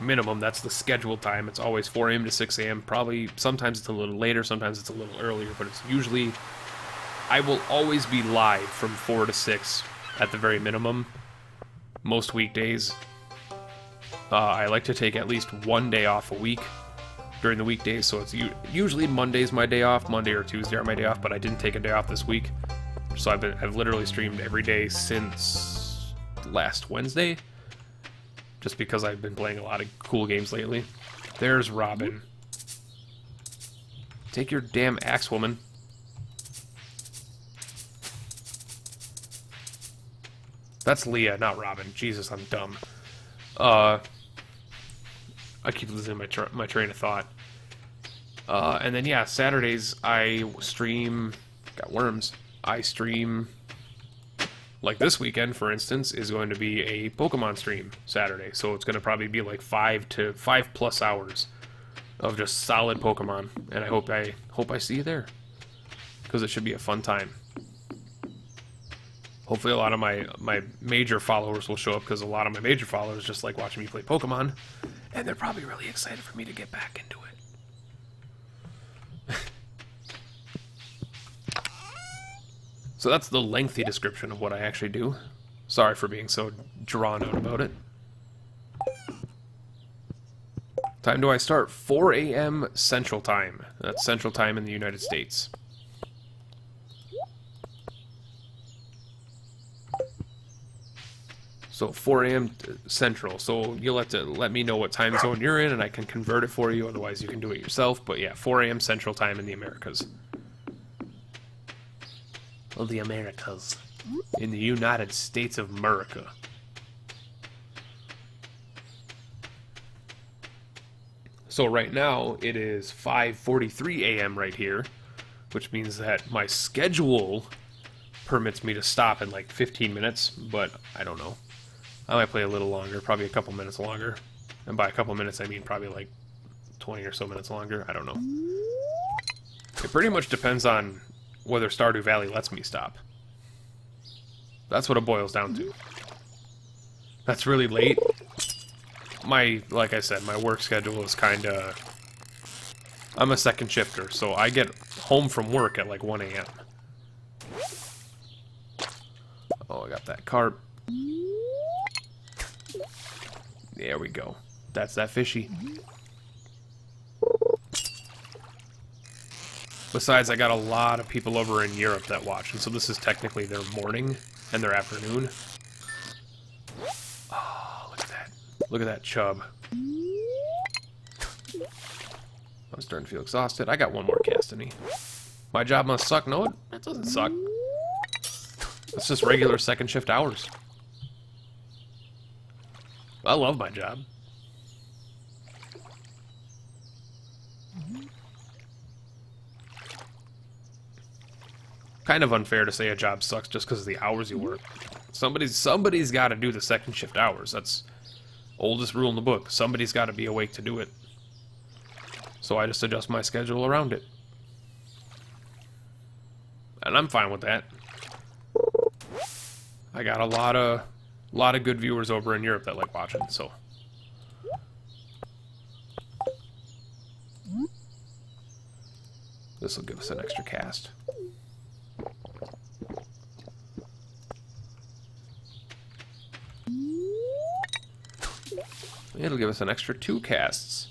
minimum. That's the scheduled time. It's always four A M to six A M Probably sometimes it's a little later, sometimes it's a little earlier, but it's usually I will always be live from four to six at the very minimum. Most weekdays, uh, I like to take at least one day off a week. During the weekdays, so it's usually Monday's my day off, Monday or Tuesday are my day off, but I didn't take a day off this week, so I've been I've literally streamed every day since last Wednesday, just because I've been playing a lot of cool games lately. There's Robin. Take your damn axe, woman. That's Leah, not Robin. Jesus, I'm dumb. Uh. I keep losing my tra my train of thought. Uh, and then yeah, Saturdays I stream. Got worms. I stream. Like this weekend, for instance, is going to be a Pokemon stream Saturday, so it's going to probably be like five to five plus hours of just solid Pokemon, and I hope I hope I see you there because it should be a fun time. Hopefully, a lot of my my major followers will show up because a lot of my major followers just like watching me play Pokemon, and they're probably really excited for me to get back into it. So that's the lengthy description of what I actually do. Sorry for being so drawn out about it. Time do I start? four A M Central Time. That's Central Time in the United States. So four A M Central. So you'll have to let me know what time zone you're in and I can convert it for you. Otherwise you can do it yourself. But yeah, four A M Central Time in the Americas. Of the Americas. In the United States of America. So right now it is five forty-three A M right here, which means that my schedule permits me to stop in like fifteen minutes, but I don't know. I might play a little longer, probably a couple minutes longer. And by a couple minutes I mean probably like twenty or so minutes longer. I don't know. It pretty much depends on whether Stardew Valley lets me stop. That's what it boils down to. That's really late. My, like I said, my work schedule is kind of... I'm a second shifter, so I get home from work at like one A M Oh, I got that carp. There we go. That's that fishy. Besides, I got a lot of people over in Europe that watch, and so this is technically their morning and their afternoon. Oh, look at that. Look at that chub. I'm starting to feel exhausted. I got one more Castany. My job must suck. No, it doesn't suck. It's just regular second shift hours. I love my job. Kind of unfair to say a job sucks just because of the hours you work. Somebody's somebody's got to do the second shift hours. That's oldest rule in the book. Somebody's got to be awake to do it. So I just adjust my schedule around it. And I'm fine with that. I got a lot of lot of good viewers over in Europe that like watching, so this will give us an extra cast. It'll give us an extra two casts.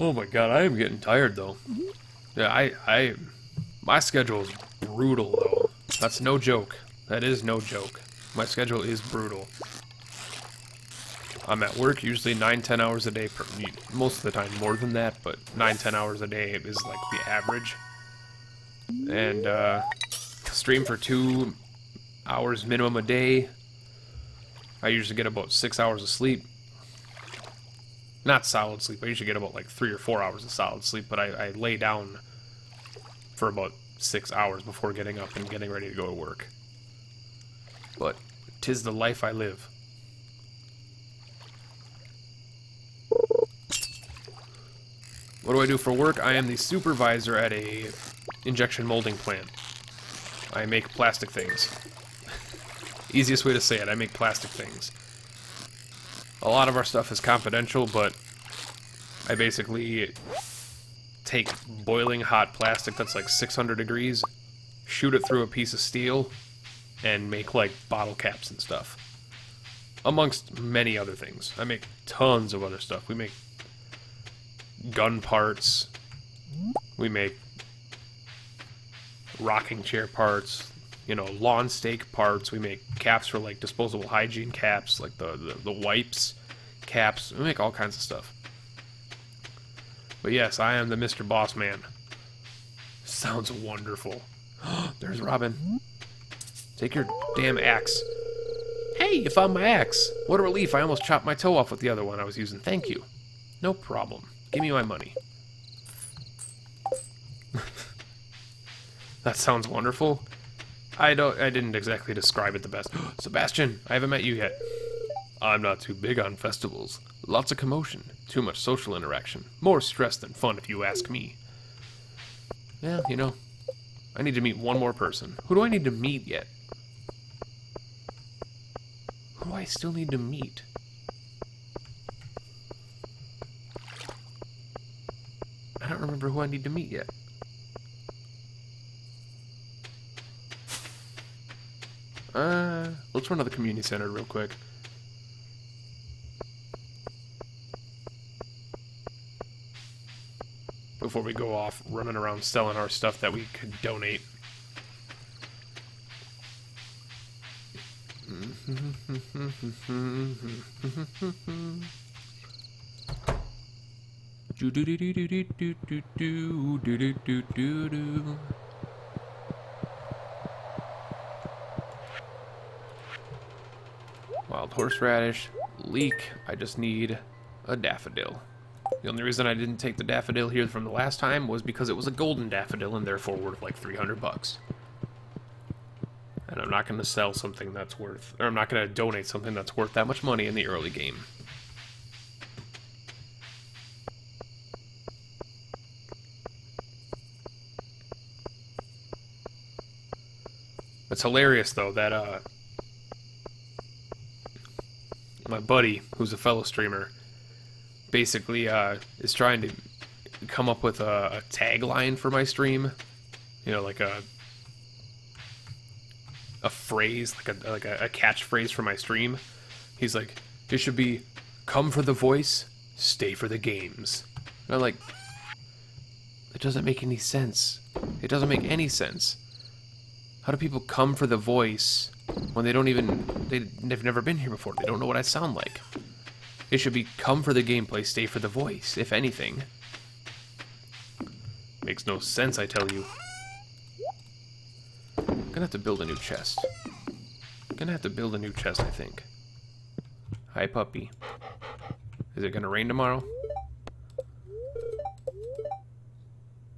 Oh my god, I am getting tired though. Yeah, I, I, my schedule is brutal though. That's no joke. That is no joke. My schedule is brutal. I'm at work usually nine to ten hours a day, per, most of the time more than that, but nine to ten hours a day is like the average. And uh, stream for two hours minimum a day. I usually get about six hours of sleep. Not solid sleep, I usually get about like three or four hours of solid sleep, but I, I lay down for about six hours before getting up and getting ready to go to work. But 'tis the life I live. What do I do for work? I am the supervisor at a injection molding plant. I make plastic things. Easiest way to say it, I make plastic things. A lot of our stuff is confidential, but I basically take boiling hot plastic that's like six hundred degrees, shoot it through a piece of steel, and make like bottle caps and stuff. Amongst many other things. I make tons of other stuff. We make gun parts, we make rocking chair parts, you know, lawn stake parts, we make caps for like disposable hygiene caps, like the, the, the wipes, caps, we make all kinds of stuff. But yes, I am the Mister Boss Man. Sounds wonderful. There's Robin. Take your damn axe. Hey, you found my axe. What a relief. I almost chopped my toe off with the other one I was using. Thank you. No problem. Give me my money. That sounds wonderful. I don't. I didn't exactly describe it the best. Sebastian, I haven't met you yet. I'm not too big on festivals. Lots of commotion. Too much social interaction. More stress than fun, if you ask me. Yeah, you know. I need to meet one more person. Who do I need to meet yet? Who do I still need to meet? I don't remember who I need to meet yet. Uh, let's run to the community center real quick. Before we go off running around selling our stuff that we could donate. Wild horseradish, leek, I just need a daffodil. The only reason I didn't take the daffodil here from the last time was because it was a golden daffodil and therefore worth like three hundred bucks. And I'm not going to sell something that's worth, or I'm not going to donate something that's worth that much money in the early game. It's hilarious though that uh my buddy, who's a fellow streamer, basically uh, is trying to come up with a, a tagline for my stream, you know, like a a phrase, like a like a, a catchphrase for my stream. He's like, it should be, "Come for the voice, stay for the games." And I'm like, it doesn't make any sense. It doesn't make any sense. How do people come for the voice when they don't even they, they've never been here before? They don't know what I sound like. It should be, come for the gameplay, stay for the voice, if anything. Makes no sense, I tell you. I'm gonna have to build a new chest. I'm gonna have to build a new chest, I think. Hi, puppy. Is it gonna rain tomorrow?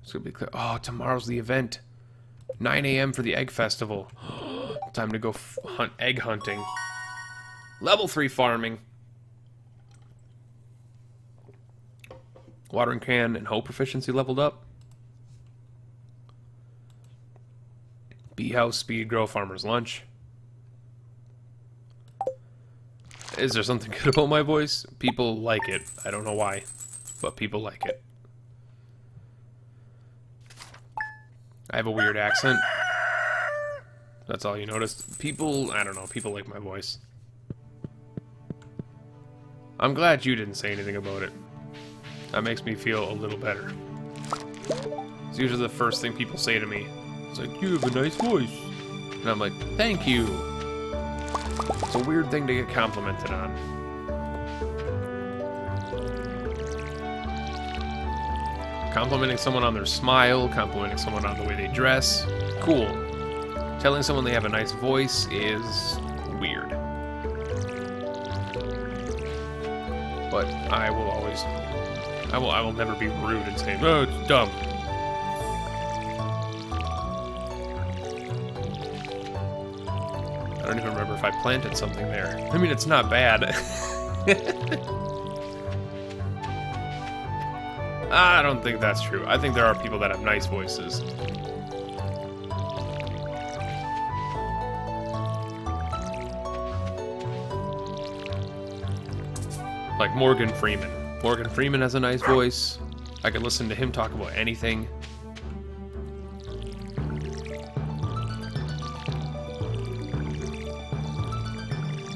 It's gonna be clear. Oh, tomorrow's the event. nine A M for the Egg Festival. Time to go f hunt egg hunting. Level three farming. Watering can and hoe proficiency leveled up. Bee house, speed, grow, farmer's lunch. Is there something good about my voice? People like it. I don't know why, but people like it. I have a weird accent. That's all you noticed. People, I don't know, people like my voice. I'm glad you didn't say anything about it. That makes me feel a little better. It's usually the first thing people say to me. It's like, you have a nice voice. And I'm like, thank you. It's a weird thing to get complimented on. Complimenting someone on their smile, complimenting someone on the way they dress, cool. Telling someone they have a nice voice is weird. But I will always... I will, I will never be rude and say, oh, it's dumb. I don't even remember if I planted something there. I mean, it's not bad. I don't think that's true. I think there are people that have nice voices. Like Morgan Freeman. Morgan Freeman has a nice voice. I could listen to him talk about anything.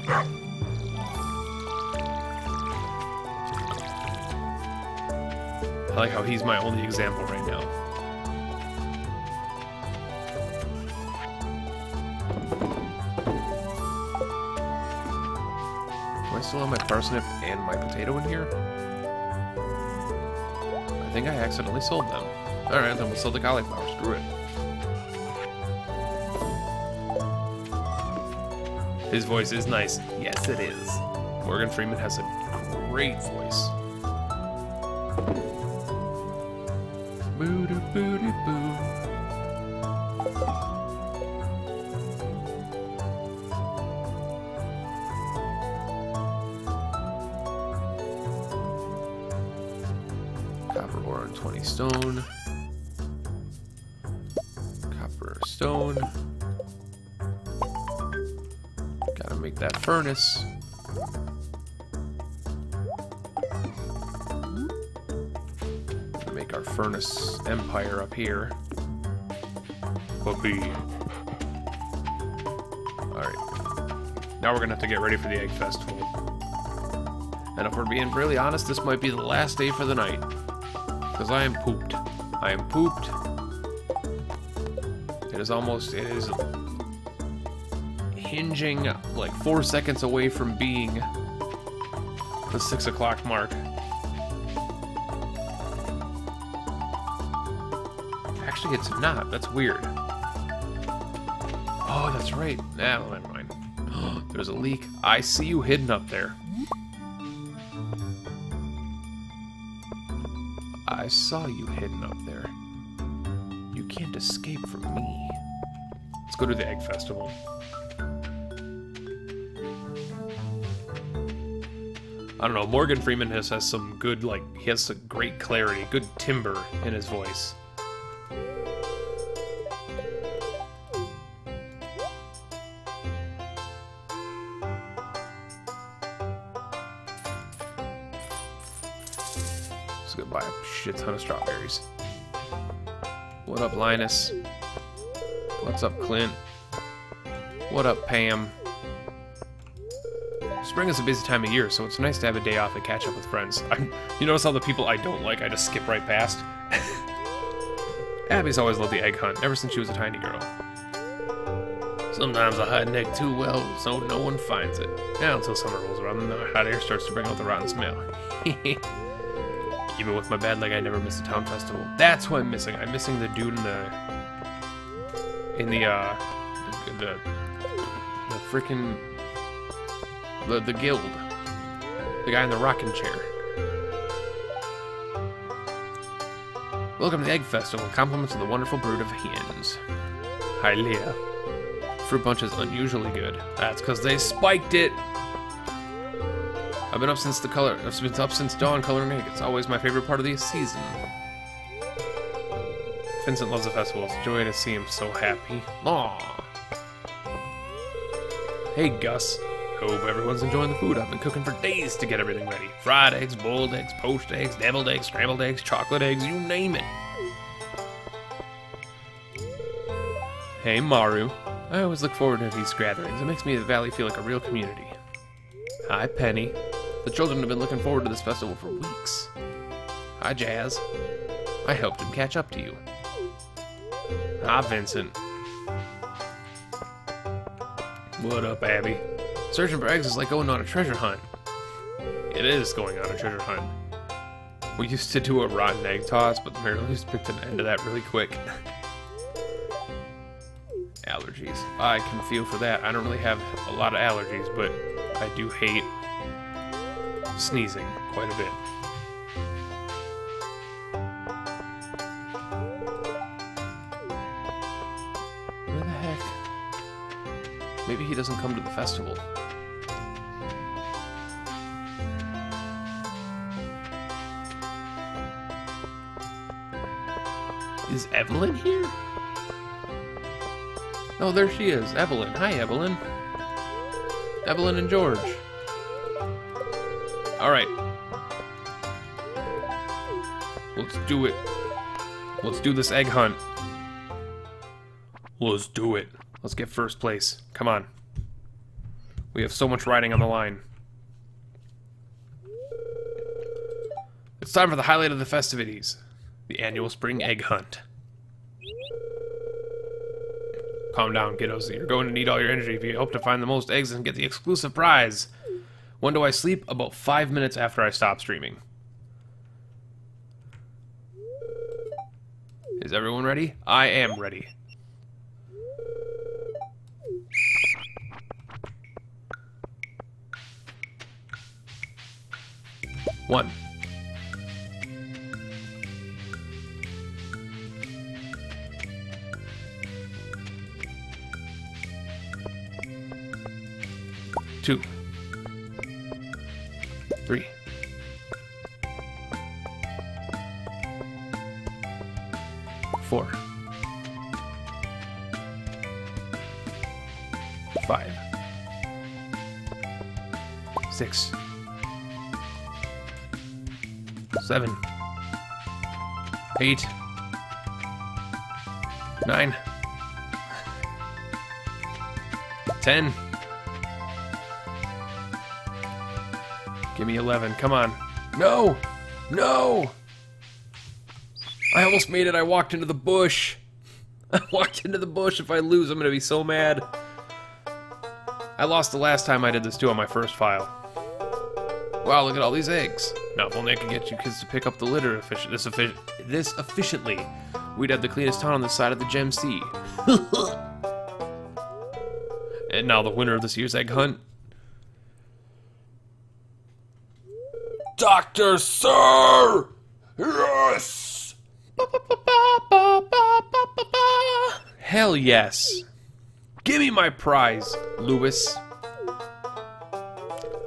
I like how he's my only example right now. Do I still have my parsnip and my potato in here? I think I accidentally sold them. Alright, then we'll sell the cauliflower. Screw it. His voice is nice. Yes, it is. Morgan Freeman has a great voice. Stone, copper, stone. Gotta make that furnace. Make our furnace empire up here. Puppy. Alright. Now we're gonna have to get ready for the Egg Festival. And if we're being really honest, this might be the last day for the night. Because I am pooped. I am pooped. It is almost, it is hinging like four seconds away from being the six o'clock mark. Actually, it's not. That's weird. Oh, that's right. Nah, well, never mind. There's a leak. I see you hidden up there. I saw you hidden up there. You can't escape from me. Let's go to the Egg Festival. I don't know, Morgan Freeman has, has some good, like, he has some great clarity, good timbre in his voice. Ton of strawberries. What up, Linus? What's up, Clint? What up, Pam? Spring is a busy time of year, so it's nice to have a day off and catch up with friends. I'm, you notice how the people I don't like, I just skip right past? Abby's always loved the egg hunt, ever since she was a tiny girl. Sometimes I hide an egg too well, so no one finds it. Now until summer rolls around and the hot air starts to bring out the rotten smell. Even with my bad leg, I never miss a town festival. That's what I'm missing. I'm missing the dude in the... In the, uh... The... The, the freaking... The, the guild. The guy in the rocking chair. Welcome to the Egg Festival. Compliments of the wonderful brood of hens. Hi, Leah. Fruit bunch is unusually good. That's because they spiked it! I've been up since the color. I've been up since dawn coloring egg. It's always my favorite part of the season. Vincent loves the festival. It's a joy to see him so happy. Aww. Hey Gus. Hope everyone's enjoying the food. I've been cooking for days to get everything ready. Fried eggs, boiled eggs, poached eggs, deviled eggs, scrambled eggs, chocolate eggs, you name it. Hey Maru. I always look forward to these gatherings. It makes me the valley feel like a real community. Hi Penny. The children have been looking forward to this festival for weeks. Hi, Jazz. I helped him catch up to you. Hi, Vincent. What up, Abby? Searching for eggs is like going on a treasure hunt. It is going on a treasure hunt. We used to do a rotten egg toss, but the Marylanders picked an end to that really quick. Allergies. I can feel for that. I don't really have a lot of allergies, but I do hate sneezing quite a bit. Where the heck? Maybe he doesn't come to the festival. Is Evelyn here? Oh, there she is. Evelyn. Hi, Evelyn. Evelyn and George. Alright. Let's do it. Let's do this egg hunt. Let's do it. Let's get first place. Come on. We have so much riding on the line. It's time for the highlight of the festivities. The annual spring egg hunt. Calm down, kiddos. You're going to need all your energy if you hope to find the most eggs and get the exclusive prize. When do I sleep? About five minutes after I stop streaming. Is everyone ready? I am ready. One. Two. Three. Four. Five. Six. Seven. Eight. Nine. Ten. Give me eleven. Come on. No! No! I almost made it. I walked into the bush. I walked into the bush. If I lose, I'm gonna be so mad. I lost the last time I did this too on my first file. Wow, look at all these eggs. Now, if only I could get you kids to pick up the litter efficient this, effi this efficiently, we'd have the cleanest town on the side of the Gem Sea. And now the winner of this year's egg hunt, Doctor Sir. Yes. Hell yes. Give me my prize, Lewis.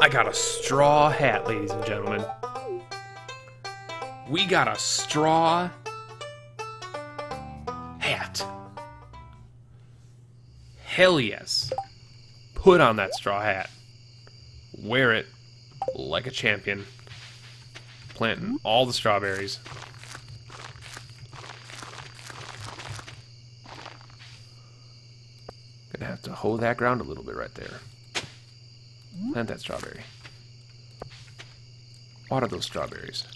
I got a straw hat, ladies and gentlemen. We got a straw hat. Hell yes. Put on that straw hat. Wear it like a champion. Planting all the strawberries. Gonna have to hoe that ground a little bit right there. Plant that strawberry. Water those strawberries.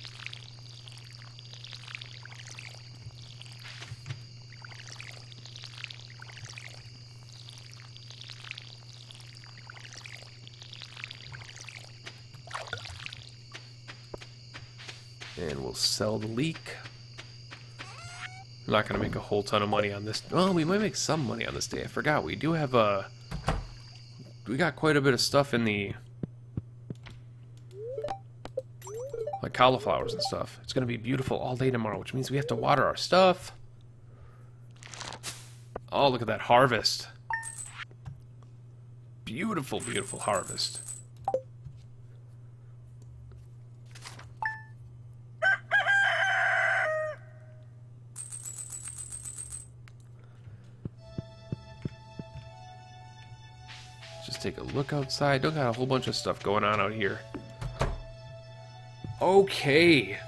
And we'll sell the leek. I'm not gonna make a whole ton of money on this. Oh, we might make some money on this day. I forgot we do have a. We got quite a bit of stuff in the, like cauliflowers and stuff. It's gonna be beautiful all day tomorrow, which means we have to water our stuff. Oh, look at that harvest! Beautiful, beautiful harvest. Take a look outside. Don't got a whole bunch of stuff going on out here. Okay.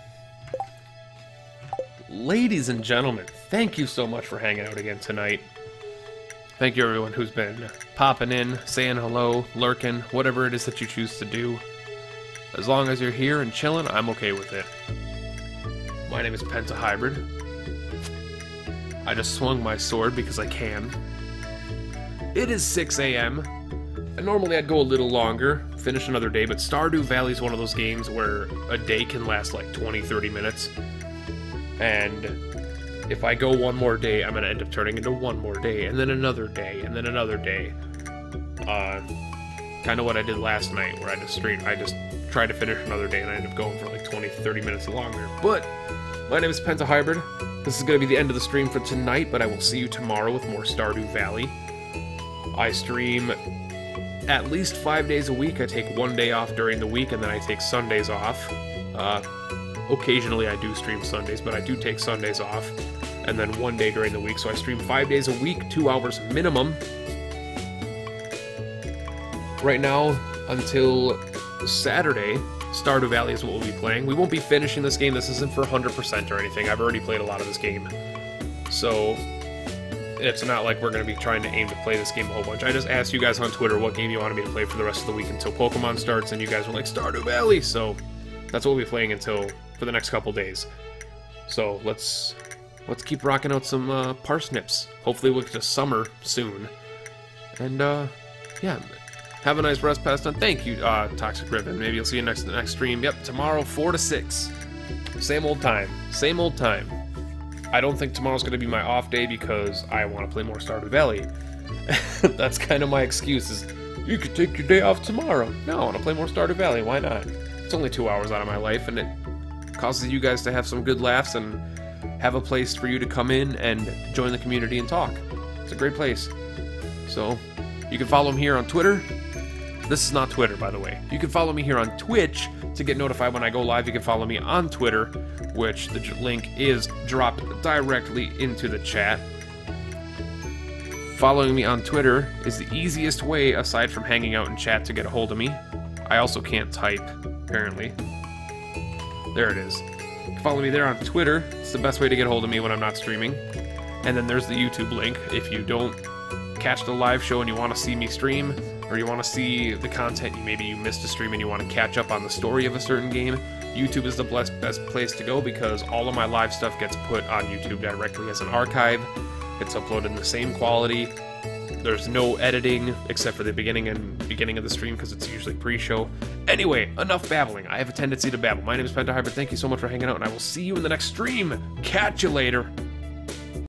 Ladies and gentlemen, thank you so much for hanging out again tonight. Thank you everyone who's been popping in, saying hello, lurking, whatever it is that you choose to do. As long as you're here and chilling, I'm okay with it. My name is Penta-Hybrid. I just swung my sword because I can. It is six A M Normally I'd go a little longer, finish another day, but Stardew Valley is one of those games where a day can last like twenty, thirty minutes. And if I go one more day, I'm going to end up turning into one more day, and then another day, and then another day. Uh, kind of what I did last night, where I just streamed, I just tried to finish another day, and I ended up going for like twenty, thirty minutes longer. But my name is Penta-Hybrid. This is going to be the end of the stream for tonight, but I will see you tomorrow with more Stardew Valley. I stream at least five days a week. I take one day off during the week, and then I take Sundays off. Uh, occasionally I do stream Sundays, but I do take Sundays off, and then one day during the week. So I stream five days a week, two hours minimum. Right now, until Saturday, Stardew Valley is what we'll be playing. We won't be finishing this game. This isn't for one hundred percent or anything. I've already played a lot of this game. So it's not like we're going to be trying to aim to play this game a whole bunch. I just asked you guys on Twitter what game you wanted me to play for the rest of the week until Pokemon starts, and you guys were like, Stardew Valley! So that's what we'll be playing until for the next couple days. So let's let's keep rocking out some uh, parsnips. Hopefully we'll get to summer soon. And uh, yeah, have a nice rest, pastime. Thank you, uh, Toxic Ribbon. Maybe you'll see you next the next stream. Yep, tomorrow, four to six. Same old time. Same old time. I don't think tomorrow's going to be my off day because I want to play more Stardew Valley. That's kind of my excuse, is you could take your day off tomorrow. No, I want to play more Stardew Valley. Why not? It's only two hours out of my life, and it causes you guys to have some good laughs and have a place for you to come in and join the community and talk. It's a great place. So you can follow me here on Twitter. This is not Twitter, by the way. You can follow me here on Twitch to get notified when I go live. You can follow me on Twitter, which the link is dropped directly into the chat. Following me on Twitter is the easiest way, aside from hanging out in chat, to get a hold of me. I also can't type, apparently. There it is. You can follow me there on Twitter. It's the best way to get a hold of me when I'm not streaming. And then there's the YouTube link. If you don't catch the live show and you want to see me stream, or you want to see the content, maybe you missed a stream and you want to catch up on the story of a certain game, YouTube is the best place to go, because all of my live stuff gets put on YouTube directly as an archive. It's uploaded in the same quality. There's no editing, except for the beginning and beginning of the stream, because it's usually pre-show. Anyway, enough babbling. I have a tendency to babble. My name is Penta-Hybrid. Thank you so much for hanging out, and I will see you in the next stream. Catch you later.